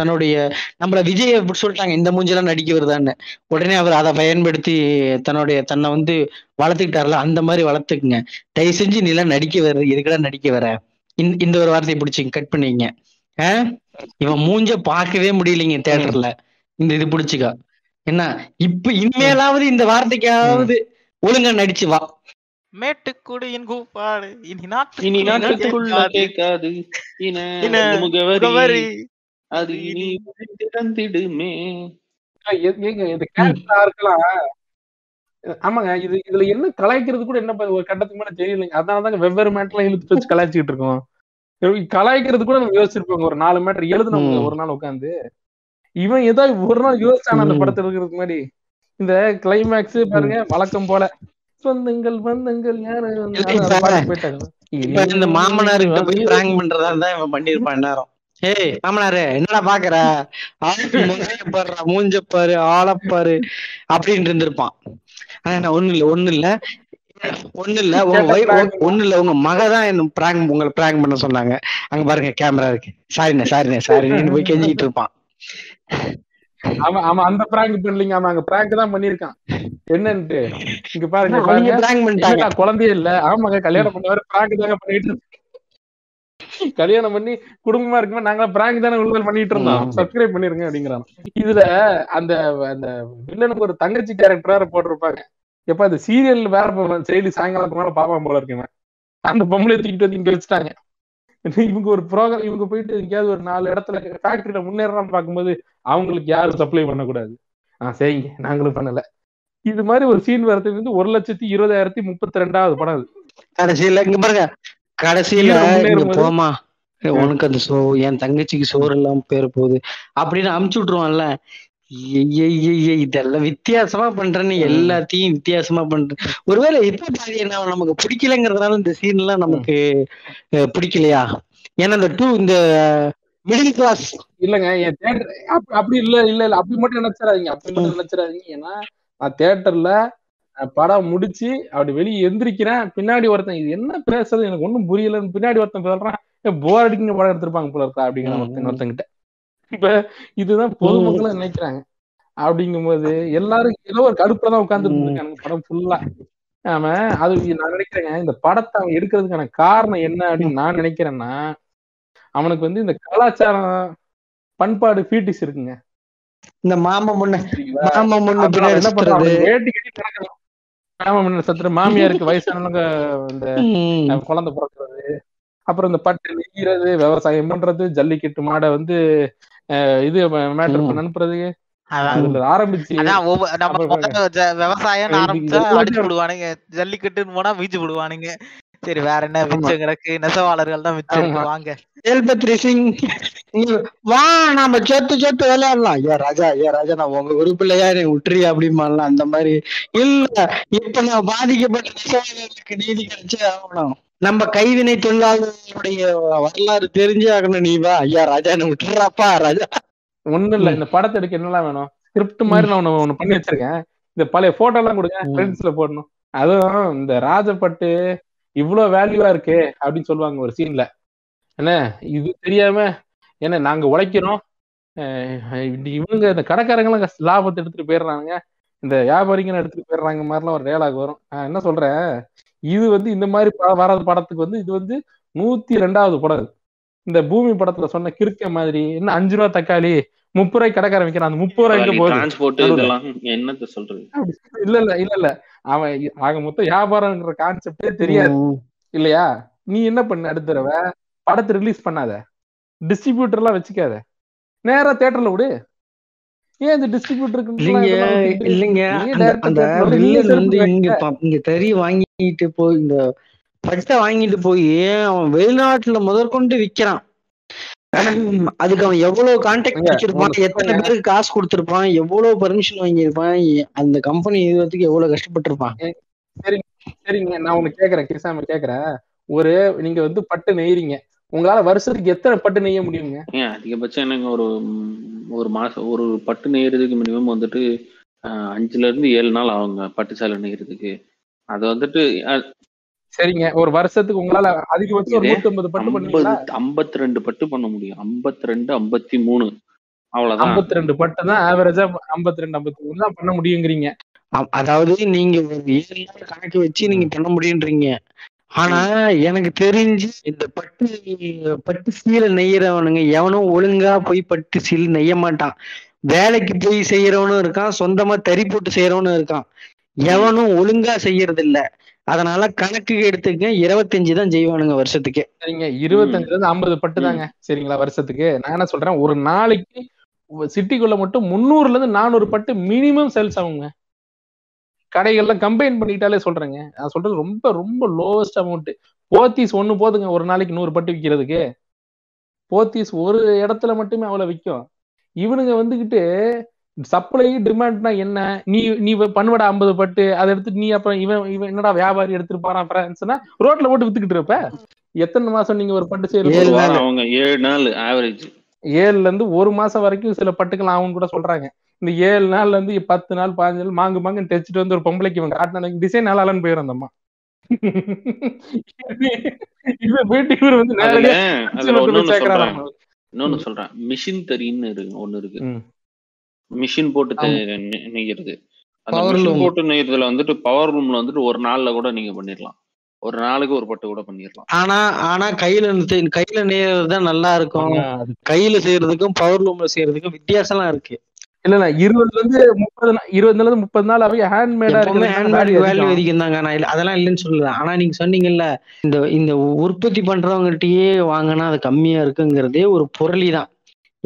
தன்னுடைய நம்மள விஜய் அப்படி சொல்லிட்டாங்க, இந்த மூஞ்செல்லாம் நடிக்க வருதான்னு. உடனே அவர் அதை பயன்படுத்தி தன்னை வந்து வளர்த்துக்கிட்டாருல, அந்த மாதிரி வளர்த்துக்குங்க. தயவு செஞ்சு நீ எல்லாம் நடிக்க வர, இதுக்கெல்லாம் நடிக்க வர, இந்த ஒரு வார்த்தையை பிடிச்சிங்க கட் பண்ணிங்க. இவன் மூஞ்ச பார்க்கவே முடியலைங்க தியேட்டர்ல. இந்த இது பிடிச்சிக்கா என்ன இப்ப இனிமேலாவது இந்த வார்த்தைக்காவது ஒழுங்கா நடிச்சு வா. மேட்டுக்குடியின் கூப்பாடு இனி நாட்டுக்குள்ள கேட்காது முகவரி அது இனி திறந்திடுமே. இந்த கேரக்டர்லாம் ஆமாங்க, இது இதுல என்ன கலாய்க்கிறது கூட என்ன ஒரு கட்டத்துக்கு மேல தெரியலைங்க. அதனாலதாங்க வெவ்வேறு மேட்டெல்லாம் இழுத்துட்டு வச்சு கலாய்ச்சிக்கிட்டு இருக்கோம். கலாய்க்கிறது கூட நம்ம யோசிச்சிருப்பாங்க ஒரு 4 மேட்டர் எழுதுனவங்க ஒரு நாள் உட்காந்து. இவன் ஏதோ ஒரு நாள் யோசிச்சான அந்த படத்தை எடுக்கிறதுக்கு முன்னாடி. இந்த கிளைமேக்ஸ் பாருங்க வழக்கம் போல சொந்தங்கள் பந்தங்கள் யாரும் இந்த மாமனார் பண்றதா தான் இவன் பண்ணிருப்பான். எல்லாரும் ஏய் மாமனாரு என்னடா பாக்குற பாரு மூஞ்சப்பாரு ஆளப்பாரு அப்படின்னு இருந்திருப்பான். ஆனா ஒண்ணு இல்ல உங்க மகதான் என்ன உங்களை பிராங்க் பண்ண சொன்னாங்க. அங்க பாருங்க கேமரா இருக்கு, சாரிண்ணே சாரிண்ணே சாரின்னு போய் கெஞ்சிட்டு இருப்பான். ஆமா அந்த பிராங்க் பண்ணலீங்க. ஆமா அங்க பிராங்க் தான் பண்ணிருக்கான். என்னன்னு இங்க பாருங்க குழந்தையே இல்ல. ஆமாங்க கல்யாணம் பண்ணவரை பிராங்க் தாங்க பண்ணிட்டு இருக்க, கல்யாணம் பண்ணி குடும்பமா இருக்குமே, நாங்களா பிராங்க் தானே உள்ள பண்ணிட்டு இருந்தோம், சப்ஸ்கிரைப் பண்ணிருங்க அப்படிங்கிறான். இதுல அந்த அந்த வில்லனுக்கு ஒரு தங்கச்சி கேரக்டரா போட்டிருப்பாங்க. எப்ப அது சீரியல் வேற செய்தி சாயங்காலத்துக்கு மேல பாப்பான் போல இருக்கு. அந்த பொம்பளை தூக்கிட்டு வந்து இங்க வச்சுட்டாங்க. இவங்க ஒரு ப்ரோக்ராம் இவங்க போயிட்டு எங்கேயாவது ஒரு 4 இடத்துல ஃபேக்டரியில முன்னேறான்னு பார்க்கும்போது அவங்களுக்கு யாரும் சப்ளை பண்ணக்கூடாது, சரிங்க நாங்களும் பண்ணல. இது மாதிரி ஒரு சீன் வரதுக்கு வந்து 1,20,032வது படம் அது. கடைசியில இங்க பாருங்க கடைசியில போமா உனக்கு அந்த சோ என் தங்கச்சிக்கு சோறு இல்லாம பேர் போகுது அப்படின்னு அமுச்சு விட்டுருவான்ல. இதெல்லாம் வித்தியாசமா பண்றேன்னு எல்லாத்தையும் வித்தியாசமா பண்ற. ஒருவேளை இப்ப நமக்கு பிடிக்கலங்கிறதுனால இந்த சீன் எல்லாம் நமக்கு பிடிக்கலையா? ஏன்னா இந்த 2 இந்த மிடில் கிளாஸ் இல்லங்க அப்படி இல்ல அப்படி மட்டும் நினைச்சிடாதீங்க, அப்படி மட்டும் நினைச்சிடாதீங்க. ஏன்னா நான் தியேட்டர்ல படம் முடிச்சு அப்படி வெளியே எந்திரிக்கிறேன், பின்னாடி ஒருத்தன் இது என்ன பேசுறது எனக்கு ஒன்னும் புரியலன்னு பின்னாடி ஒருத்தன் சொல்றான் போர் அடிக்குங்க படம் எடுத்திருப்பாங்க போல இருக்கா அப்படிங்கிற ஒருத்தங்கிட்ட. இப்ப இதுதான் பொதுமக்கள் நினைக்கிறாங்க. அப்படிங்கும் போது எல்லாரும் ஏதோ ஒரு கடுப்புலதான் உட்கார்ந்துருக்காங்க படம் ஃபுல்லா. ஆமா அது நான் நினைக்கிறேங்க இந்த படத்தை அவன் எடுக்கிறதுக்கான காரணம் என்ன அப்படின்னு நான் நினைக்கிறேன்னா, அவனுக்கு வந்து இந்த கலாச்சாரம் பண்பாடு பீட்டிஸ் இருக்குங்க. இந்த மாமா முன்ன சத்துற மாமியாருக்கு வயசானவங்க இந்த குழந்தை பிறக்கிறது, அப்புறம் இந்த பட்டு நெய்கிறது, விவசாயம் பண்றது, ஜல்லிக்கட்டு மாடை வந்து இது மேட்டர் பண்ண அனுப்புறது ஆரம்பிச்சு விவசாயம் ஜல்லிக்கட்டுன்னு போனா வீச்சு போடுவானுங்க. சரி வேற என்ன மிச்சம் கிடக்கு, நெசவாளர்கள் தான் மிச்சம். வாங்க ஏல்பத்ரி சிங் வா, நாம சேர்த்து சேர்த்து விளையாடலாம். ஏ ராஜா நான் உங்க உறுப்பிலையா எனக்கு விட்டுறியா அப்படிமாலாம். அந்த மாதிரி இல்ல, இப்ப நான் பாதிக்கப்பட்ட நெசவாளர்களுக்கு நீதி கிடைச்சே ஆகணும், நம்ம கைவினை தொழிலாளர்களுடைய வரலாறு தெரிஞ்சே ஆகணும். நீ வா ஐயா ராஜா என்ன விட்டுறாப்பா ராஜா. ஒண்ணும் இல்ல, இந்த படத்தை எடுக்க என்னெல்லாம் வேணும், ஸ்கிரிப்ட் மாதிரி நான் ஒண்ணு பண்ணி வச்சிருக்கேன். இந்த பழைய போட்டோ எல்லாம் கொடுங்க, ஃப்ரெண்ட்ஸ்ல போடணும். அதுவும் இந்த ராஜப்பட்டு இவ்வளவு வேல்யூவா இருக்கு அப்படின்னு சொல்லுவாங்க ஒரு சீன்ல. என்ன இது தெரியாம ஏன்னா நாங்க உழைக்கிறோம், இவங்க இந்த கடைக்காரங்களும் லாபத்தை எடுத்துட்டு போயிடுறாங்க, இந்த வியாபாரிங்க எடுத்துட்டு போயிடுறாங்க மாதிரிலாம் ஒரு டயலாக் வரும். நான் என்ன சொல்றேன், இது வந்து இந்த மாதிரி வராத படத்துக்கு வந்து இது வந்து 102வது படம். இந்த பூமி படத்துல சொன்ன கிறுக்க மாதிரி என்ன 5 ரூபா தக்காளி 30 ரூபாய் கடைக்காரன் விற்கிறான், அந்த 30 ரூபாய்க்கு இல்ல அவன் ஆக மொத்தம் வியாபாரம்ங்கிற கான்செப்டே தெரியாது இல்லையா. நீ என்ன பண்ண, அடுத்த தடவை படத்தை ரிலீஸ் பண்ணாத, டிஸ்ட்ரிபியூட்டர் எல்லாம் வச்சுக்காத, நேரா தியேட்டர்ல விடு. ஏன் இந்த டிஸ்ட்ரிபியூட்டருக்கு இல்லைங்க, அந்த வில்லன் வந்து இங்க தறி வாங்கிட்டு போய் இந்த படத்தை வாங்கிட்டு போய் அவன் வெளிநாட்டுல முதற்கொண்டு விற்கிறான். அதுக்கு அவன் எவ்வளவு கான்டாக்ட் வச்சிருப்பான், எத்தனை பேருக்கு காசு கொடுத்திருப்பான், எவ்வளவு பெர்மிஷன் வாங்கியிருப்பான், அந்த கம்பெனி இதுவரைக்கும் எவ்வளவு கஷ்டப்பட்டு இருப்பான். சரிங்க நான் உனக்கு கேக்குறேன் கிசாமி கேக்குறேன், ஒரு நீங்க வந்து பட்டு நெய்றீங்க, உங்களால வருஷத்துக்கு எத்தனை பட்டு நெய்ய முடியுங்க? அதிகபட்சம் என்னங்க, ஒரு மாசம் ஒரு பட்டு நெய்யறதுக்கு மினிமம் வந்துட்டு 5ல இருந்து 7 நாள் ஆகுங்க பட்டு சேலை நெய்யறதுக்கு. அது வந்துட்டு சரிங்க, ஒரு வருஷத்துக்கு உங்களால அதிகபட்சம் ஒரு 52 பட்டு பண்ண முடியும். 52, 53 அவ்வளவுதான். 52 பட்டு தான் ஆவரேஜா, 52, 53 தான் பண்ண முடியுங்கிறீங்க. அதாவது நீங்க கணக்கு வச்சு நீங்க பண்ண முடியுன்றீங்க. ஆனா எனக்கு தெரிஞ்சு இந்த பட்டு சீலை நெய்யறவனுங்க எவனும் ஒழுங்கா போய் பட்டு சீலை நெய்ய மாட்டான். வேலைக்கு போய் செய்யறவனும் இருக்கான், சொந்தமா தறி போட்டு செய்யறவனும் இருக்கான். எவனும் ஒழுங்கா செய்யறது இல்ல. அதனால கணக்கு எடுத்துக்க 25 தான் செய்வானுங்க வருஷத்துக்கு. சரிங்க, 25ல இருந்து 50 பட்டு தாங்க சரிங்களா வருஷத்துக்கு. நான் என்ன சொல்றேன், ஒரு நாளைக்கு சிட்டிக்குள்ள மட்டும் 300ல இருந்து 400 பட்டு மினிமம் சேல்ஸ் ஆகுங்க. கடைகள்லாம் கம்பைன் பண்ணிக்கிட்டாலே சொல்றேங்க, நான் சொல்றது ரொம்ப ரொம்ப லோவஸ்ட் அமௌண்ட். போத்தீஸ் ஒண்ணு போதுங்க ஒரு நாளைக்கு 100 பட்டு விற்கிறதுக்கு. போத்தீஸ் ஒரு இடத்துல மட்டுமே அவ்வளவு விற்கும். இவனுங்க வந்துகிட்டு சப்ளை டிமாண்ட்னா என்ன, நீ நீ பண்ணுவடா 50 பட்டு, அதை எடுத்துட்டு நீ அப்புறம் இவன் என்னடா வியாபாரி எடுத்துருப்பான் பிரான்ஸ்னா ரோட்ல போட்டு வித்துக்கிட்டு இருப்ப. எத்தனை மாசம் நீங்க ஒரு பட்டு செய்யறீங்க? 7 நாள் ஆவரேஜ். 7ல இருந்து 1 மாசம் வரைக்கும் சில பட்டுக்கள் ஆகும்னு கூட சொல்றாங்க. இந்த 7 நாள்ல இருந்து 10 நாள் 15 நாள் மாங்கு தைச்சிட்டு வந்து ஒரு பொம்பளைக்கு இவங்க காட்டின டிசைன் ஆளாலன்னு போயிருந்தம்மா. இவன் வீட்டுக்கு வந்து இன்னொன்னு சொல்றேன், மிஷின் தறின்னு ஒண்ணு இருக்கு, மிஷின் போட்டு நெய்யறது. அந்த மிஷின் போட்டு நெய்யறதுல வந்துட்டு பவர் லூம்ல வந்துட்டு ஒரு நாள்ல கூட நீங்க பண்ணிடலாம், ஒரு நாளுக்கு ஒரு பட்டு கூட பண்ணிடலாம். ஆனா கையில நெய்யறதுதான் நல்லா இருக்கும். கையில செய்யறதுக்கும் பவர் லூம்ல செய்யறதுக்கும் வித்தியாசம் எல்லாம் இருக்கு. இல்ல 20ல இருந்து 30 நாள் ஆகி ஹேண்ட்மேடா வேல்யூ அதிகம் தாங்க. நான் அதெல்லாம் இல்லைன்னு சொல்லுறேன். ஆனா நீங்க சொன்னீங்கல்ல இந்த உற்பத்தி பண்றவங்ககிட்டயே வாங்கினா அது கம்மியா இருக்குங்கிறதே ஒரு புரளி தான்.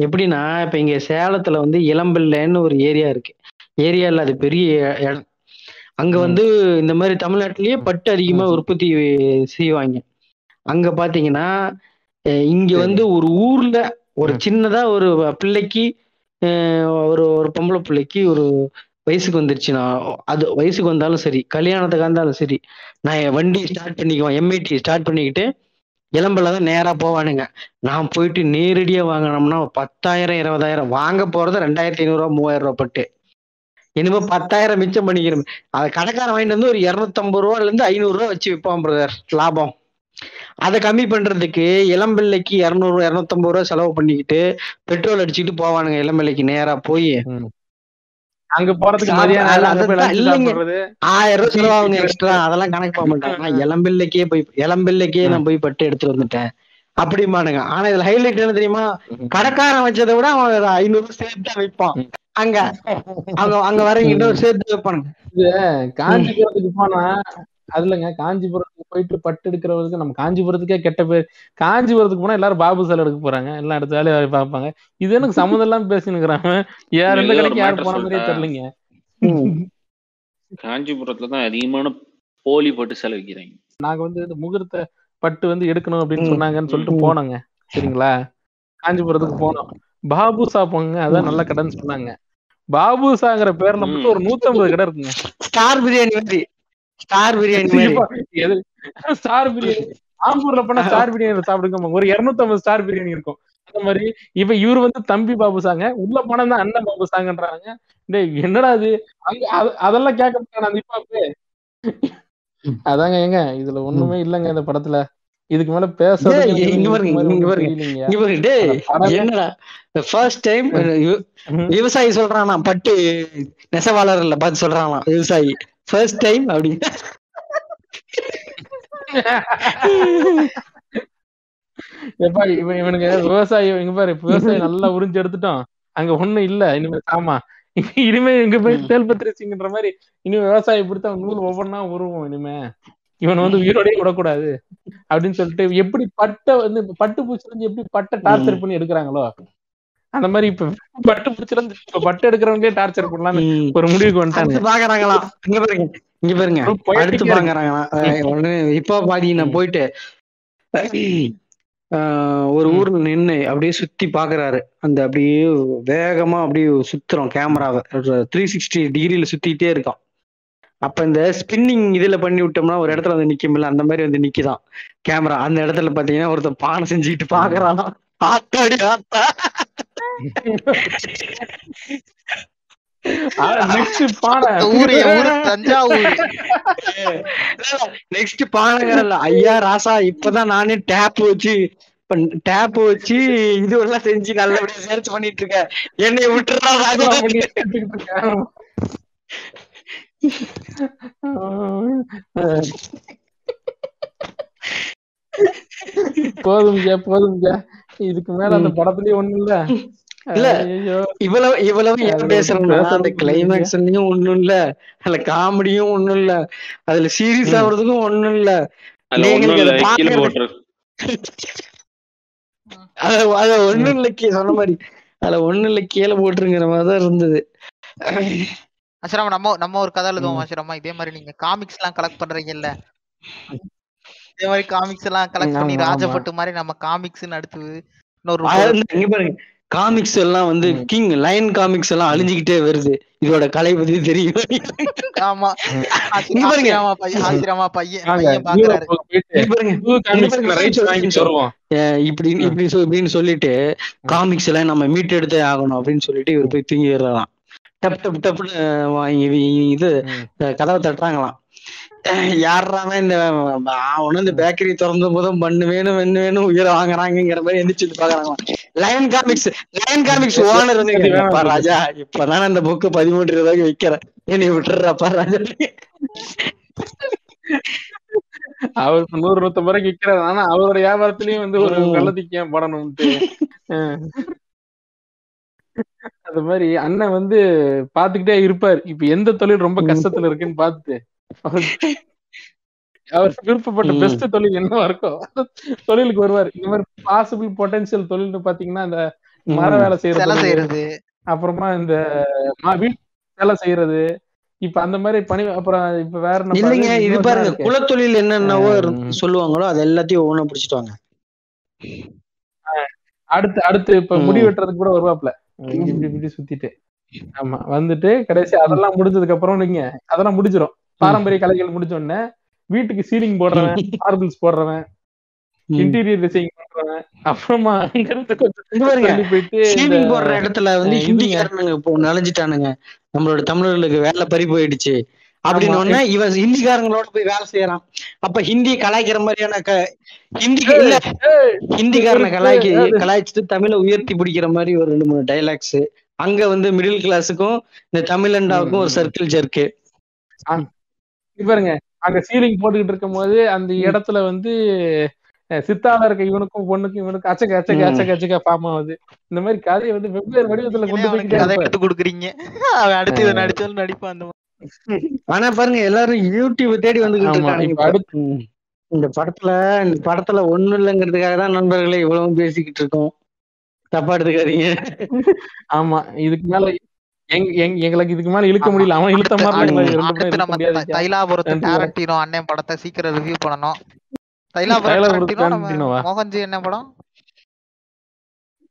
எப்படின்னா இப்ப இங்க சேலத்துல வந்து இளம்பிள்ளைன்னு ஒரு ஏரியா இருக்கு, ஏரியா இல்ல அது பெரிய இடம். அங்க வந்து இந்த மாதிரி தமிழ்நாட்டிலேயே பட்டு அதிகமா உற்பத்தி செய்வாங்க. அங்க பாத்தீங்கன்னா இங்க வந்து ஒரு ஊர்ல ஒரு சின்னதா ஒரு பிள்ளைக்கு ஒரு பொம்பளை பிள்ளைக்கு ஒரு வயசுக்கு வந்துருச்சுன்னா, அது வயசுக்கு வந்தாலும் சரி கல்யாணத்துக்காக இருந்தாலும் சரி, நான் வண்டி ஸ்டார்ட் பண்ணிக்குவேன், எம்ஐடி ஸ்டார்ட் பண்ணிக்கிட்டு இளம்பில் தான் நேரா போவானுங்க. நான் போயிட்டு நேரடியா வாங்கினோம்னா 10,000, 20,000 வாங்க போறது 2,500, 3,000 பட்டு. இனிமே 10,000 மிச்சம் பண்ணிக்கிறோம். அதை கடைக்காரன் வாங்கிட்டு வந்து ஒரு 250 ரூபாயிலிருந்து 500 ரூபா வச்சு விற்பான் பிரதர் லாபம். அதை கம்மி பண்றதுக்கு இளம்பிள்ளைக்கு 200, 250 ரூபா செலவு பண்ணிக்கிட்டு பெட்ரோல் அடிச்சுக்கிட்டு போவானுங்க. இளம்பிள்ளைக்கு நேரா போய் அங்க போறதுக்கு 1000 ரூபாய் செலவாகுங்க எக்ஸ்ட்ரா. அதெல்லாம் கணக்கு போக மாட்டாங்க. இளம்பிள்ளைக்கே நான் போய் பட்டு எடுத்துட்டு வந்துட்டேன் அப்படிமானுங்க. ஆனா இதுல ஹைலைட் என்ன தெரியுமா, கடைக்காரன் வச்சதை விட அவன் 500 சேர்த்து தான் வைப்பான். அங்க அங்க வரீங்க சேர்த்து வைப்பானுங்க. இது காஞ்சிபுரத்துக்கு போனா அதுலங்க, காஞ்சிபுரத்துக்கு போயிட்டு பட்டு எடுக்கிறவங்களுக்கு நம்ம காஞ்சிபுரத்துக்கே கெட்ட பேர். காஞ்சிபுரத்துக்கு போனா எல்லாரும் பாபு சாலை எடுக்க போறாங்க, எல்லாம் எடுத்து வேலையை பார்ப்பாங்க. இது எனக்கு சம்மந்தம் எல்லாம் பேசினுக்குறாங்க. யார் எந்த கடைக்கு யார் போன மாதிரியே தெரியலங்க. காஞ்சிபுரத்துலதான் அதிகமான போலி பட்டு சேலை வைக்கிறாங்க. நாங்க வந்து இந்த முகூர்த்த பட்டு வந்து எடுக்கணும் அப்படின்னு சொன்னாங்கன்னு சொல்லிட்டு போனோங்க. சரிங்களா, காஞ்சிபுரத்துக்கு போனோம். பாபுசா போங்க, அதான் நல்ல கடைன்னு சொன்னாங்க. பாபுசாங்கிற பேர்ல மட்டும் ஒரு 150 கடை இருக்குங்க. ஸ்டார் பிரியாணி மாதிரி, ஸ்டார் பிரியாணி, ஸ்டார் பிரியாணி ஆம்பூர்ல போனா ஸ்டார் பிரியாணி சாப்பிடுங்க, ஒரு 250 ஸ்டார் பிரியாணி இருக்கும். அந்த மாதிரி இப்ப இவரு வந்து தம்பி பாபுசாங்க, உள்ள போனா தான் அண்ணன் பாபுசாங்கன்றாங்க. என்னடா அது அங்க அதெல்லாம் கேட்க மாட்டாங்க அந்த இப்பாப்பு. அதாங்க ஏங்க இதுல ஒண்ணுமே இல்லங்க இந்த படத்துல. இதுக்கு மேல பேசுறது விவசாயி சொல்றானா, பட்டு நெசவாளர் இல்ல பார்த்து சொல்றானா விவசாயி ஃபர்ஸ்ட் டைம் அப்படி. இவனுக்கு விவசாயி எங்க பாரு, விவசாயி நல்லா உறிஞ்சு எடுத்துட்டோம், அங்க ஒண்ணு இல்ல இனிமே. ஆமா, இனிமே எங்க போய் தேல்பத்திரிச்சிங்கன்ற மாதிரி இனிமே விவசாயி பிடித்த நூல் ஒவ்வொன்னா உருவோம், இனிமே இவன் வந்து உயிரோடய விடக்கூடாது அப்படின்னு சொல்லிட்டு எப்படி பட்டை வந்து பட்டு பூச்சிலிருந்து எப்படி பட்டை டார்ச்சர் பண்ணி எடுக்கிறாங்களோ அந்த மாதிரி இப்ப பட்டு பூச்சிலிருந்து இப்ப பட்டு எடுக்கிறவங்களே டார்ச்சர் பண்ணலாம்னு ஒரு முடிவுக்கு வந்துட்டாங்க. பாக்குறாங்களா இங்க பாருங்க, இங்க பாருங்க அடுத்து பாக்குறாங்களா. இப்ப பாடி நான் போயிட்டு ஒரு ஊர்ல நின்று அப்படியே சுத்தி பாக்குறாரு. அந்த அப்படியே வேகமா அப்படியே சுத்துறோம் கேமராவை, 360 டிகிரியில சுத்திட்டே இருக்கான். அப்ப இந்த ஸ்பின்னிங் இதுல பண்ணி விட்டோம்னா ஒரு இடத்துல வந்து நிக்குமில்ல, அந்த மாதிரி வந்து நிக்குதான் கேமரா. அந்த இடத்துல பாத்தீங்கன்னா ஒருத்தர் பானை செஞ்சுக்கிட்டு பாக்குறான். ஆத்தாடி ஆத்தா, நெக்ஸ்ட் பானைகள்ல ஐயா ராசா இப்பதான் நானே டேப் வச்சு இது எல்லாம் செஞ்சு நல்லபடியா சேர்த்து பண்ணிட்டு இருக்கேன், என்னைய விட்டுறா ராஜா பண்ணிட்டு இருக்கேன். போதும்யா இதுக்கு மேல அந்த படத்துலயே ஒண்ணும் இல்ல. இல்ல இவ்வளவு ஏன் பேசுறோம்னா அந்த கிளைமேக்ஸ்லயும் ஒண்ணும் இல்ல, அதுல காமெடியும் ஒண்ணும் இல்ல, அதுல சீரியஸ் ஆகுறதுக்கும் ஒண்ணும் இல்ல. அத ஒண்ணும் இல்ல சொன்ன மாதிரி அதுல ஒண்ணும் இல்ல, கீழே போட்டுருங்கிற மாதிரிதான் இருந்தது. அசராம நம்ம ஒரு கதை எழுதுவோம் அசராமா, இதே மாதிரி நீங்க காமிக்ஸ் எல்லாம் கலெக்ட் பண்றீங்கல்ல, இதே மாதிரி காமிக்ஸ் எல்லாம் கலெக்ட் பண்ணி ராஜப்பட்டு மாதிரி நம்ம காமிக்ஸ் நடத்துது. இன்னொரு காமிக்ஸ் எல்லாம் வந்து கிங் லயன் காமிக்ஸ் எல்லாம் அழிஞ்சுக்கிட்டே வருது, இதோட கலை பத்தி தெரியும். இப்படின்னு சொல்லிட்டு காமிக்ஸ் எல்லாம் நம்ம மீட் எடுத்தே ஆகணும் அப்படின்னு சொல்லிட்டு இவர் போய் தூங்கி வர்றதான். டப் டப் டப்னு வாங்கி இது கதவை தட்டுறாங்களாம். யாராம இந்த அவனும் இந்த பேக்கரி திறந்த போதும் பண்ணு வேணும் என்ன வேணும் உயிரை வாங்குறாங்கிற மாதிரி எந்திரிச்சு பாக்குறாங்களாம். லயன் காமிக்ஸ் ஓனர் வந்து ராஜா இப்பதான் அந்த புக்கு 13 ரூபாய்க்கு விக்கிறேன், என்னை விட்டுறாப்பா ராஜா. அவருக்கு 100-150 ரூபாய்க்கு விக்கிறாரு, ஆனா அவரோட வியாபாரத்திலயும் வந்து ஒரு கள்ளத்துக்கு ஏன் படணும்ட்டு. அது மாதிரி அண்ணன் வந்து பாத்துக்கிட்டே இருப்பாரு, இப்ப எந்த தொழில் ரொம்ப கஷ்டத்துல இருக்குன்னு பாத்து அவர் விருப்பப்பட்ட பெஸ்ட் தொழில் என்னவா இருக்கும் தொழிலுக்கு வருவாரு. இந்த மாதிரி பாசிபிள் பொட்டன்சியல் தொழில்னு பாத்தீங்கன்னா இந்த மர வேலை செய்யறது, அப்புறமா இந்த வீட்டு வேலை செய்யறது, இப்ப அந்த மாதிரி பணி. அப்புறம் இப்ப வேற இல்லைங்க, இது பாருங்க குலத்தொழில் என்னென்னவோ சொல்லுவாங்களோ அது எல்லாத்தையும் ஒவ்வொன்றும் பிடிச்சிட்டாங்க. அடுத்து இப்ப முடி வெட்டுறதுக்கு கூட வருவாப்ல, இப்படி சுத்திட்டு. ஆமா, வந்துட்டு கடைசி அதெல்லாம் முடிஞ்சதுக்கு அப்புறம் நீங்க அதெல்லாம் முடிஞ்சிடும், பாரம்பரிய கலைகள் முடிஞ்சோடனே வீட்டுக்கு சீலிங் போடுறவன், மார்பிள்ஸ் போடுறவன், இன்டீரியர் டிசைன் பண்றவன், அப்புறமா சீலிங் போடுற இடத்துல வந்து ஹிந்திக்காரனுங்க நலஞ்சிட்டானுங்க, நம்மளோட தமிழர்களுக்கு வேலை பறி போயிடுச்சு அப்படின்னு ஒண்ணு இவன் ஹிந்திக்காரங்களோட போய் வேலை செய்யறான். அப்ப ஹிந்திய கலாய்க்கிற மாதிரியான ஹிந்திக்காரனை கலாய்ச்சிட்டு தமிழை உயர்த்தி பிடிக்கிற மாதிரி ஒரு 2-3 டைலாக்ஸ். அங்க வந்து மிடில் கிளாஸுக்கும் இந்த தமிழண்டாவுக்கும் ஒரு சர்க்கிள் ஜர்க்கு. பாருங்க அங்க சீலிங் போட்டுக்கிட்டு இருக்கும் போது அந்த இடத்துல வந்து சித்தால இருக்க இவனுக்கும் பொண்ணுக்கும் இவனுக்கும் அச்சக்க அச்சக்க அச்சக்க அச்சக்க ஃபார்ம் ஆகுது. இந்த மாதிரி கதையை வந்து வெவ்வேறு வடிவத்துல கொண்டு போய் கொடுக்குறீங்க. அடுத்து நடிச்சாலும் நடிப்பான். ஆனா பாருங்க எல்லாரும் யூடியூப் தேடி வந்துகிட்டு இந்த படத்துல ஒண்ணும் இல்லைங்கிறதுக்காக தான் நண்பர்களே இவ்வளவு பேசிக்கிட்டு இருக்கோம், தப்பா எடுத்துக்காதீங்க. ஆமா, இதுக்கு மேல எங்களுக்கு இழுக்க முடியல. அவன் இழுத்த மாதிரி தைலாபுரத்து டாரன்டினோ அண்ணன் படத்தை சீக்கிரம் ரிவ்யூ பண்ணனும். தைலாபுரத்து மோகன்ஜி என்ன படம்?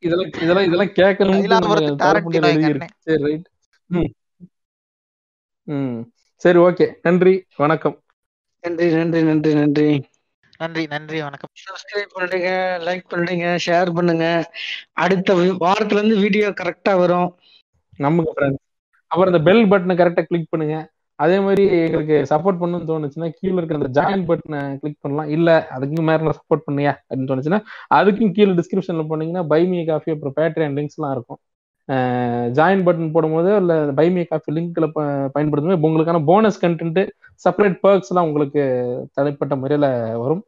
இதெல்லாம் இதெல்லாம் இதெல்லாம் கேட்கணும். தைலாபுரத்து டாரன்டினோ அண்ணன். சரி ரைட். சரி ஓகே. நன்றி வணக்கம். நன்றி நன்றி நன்றி நன்றி நன்றி நன்றி வணக்கம். சப்ஸ்கிரைப் பண்ணுங்க, லைக் பண்ணுங்க, ஷேர் பண்ணுங்க. அடுத்த வாரத்துல இருந்து வீடியோ கரெக்டா வரும் நமக்கு ஃப்ரெண்ட்ஸ். அப்புறம் அந்த பெல் பட்டனை கரெக்டா கிளிக் பண்ணுங்க. அதே மாதிரி எங்களுக்கு சப்போர்ட் பண்ணணும்னு தோணுச்சுன்னா கீழே இருக்க அந்த ஜாயின் பட்டனை கிளிக் பண்ணலாம். இல்ல அதுக்கும் மேல சப்போர்ட் பண்ணுங்க அப்படின்னு தோணுச்சுன்னா அதுக்கும் கீழே டிஸ்கிரிப்ஷன்ல போனீங்கன்னா பை மீ காஃபி அப்புறம் பேட்ரியான் லிங்க்ஸ் எல்லாம் இருக்கும். ஜாயின் பட்டன் போடும்போது இல்ல பை மீ காஃபி லிங்க்ல பயன்படுத்தும் போது உங்களுக்கான போனஸ் கண்டென்ட் செப்பரேட் பர்க்ஸ் எல்லாம் உங்களுக்கு தனிப்பட்ட முறையில வரும்.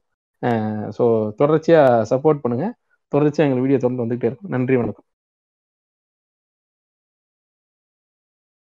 ஸோ தொடர்ச்சியா சப்போர்ட் பண்ணுங்க, தொடர்ச்சியா எங்களுக்கு வீடியோ தொடர்ந்து வந்துகிட்டே இருக்கும். நன்றி வணக்கம்.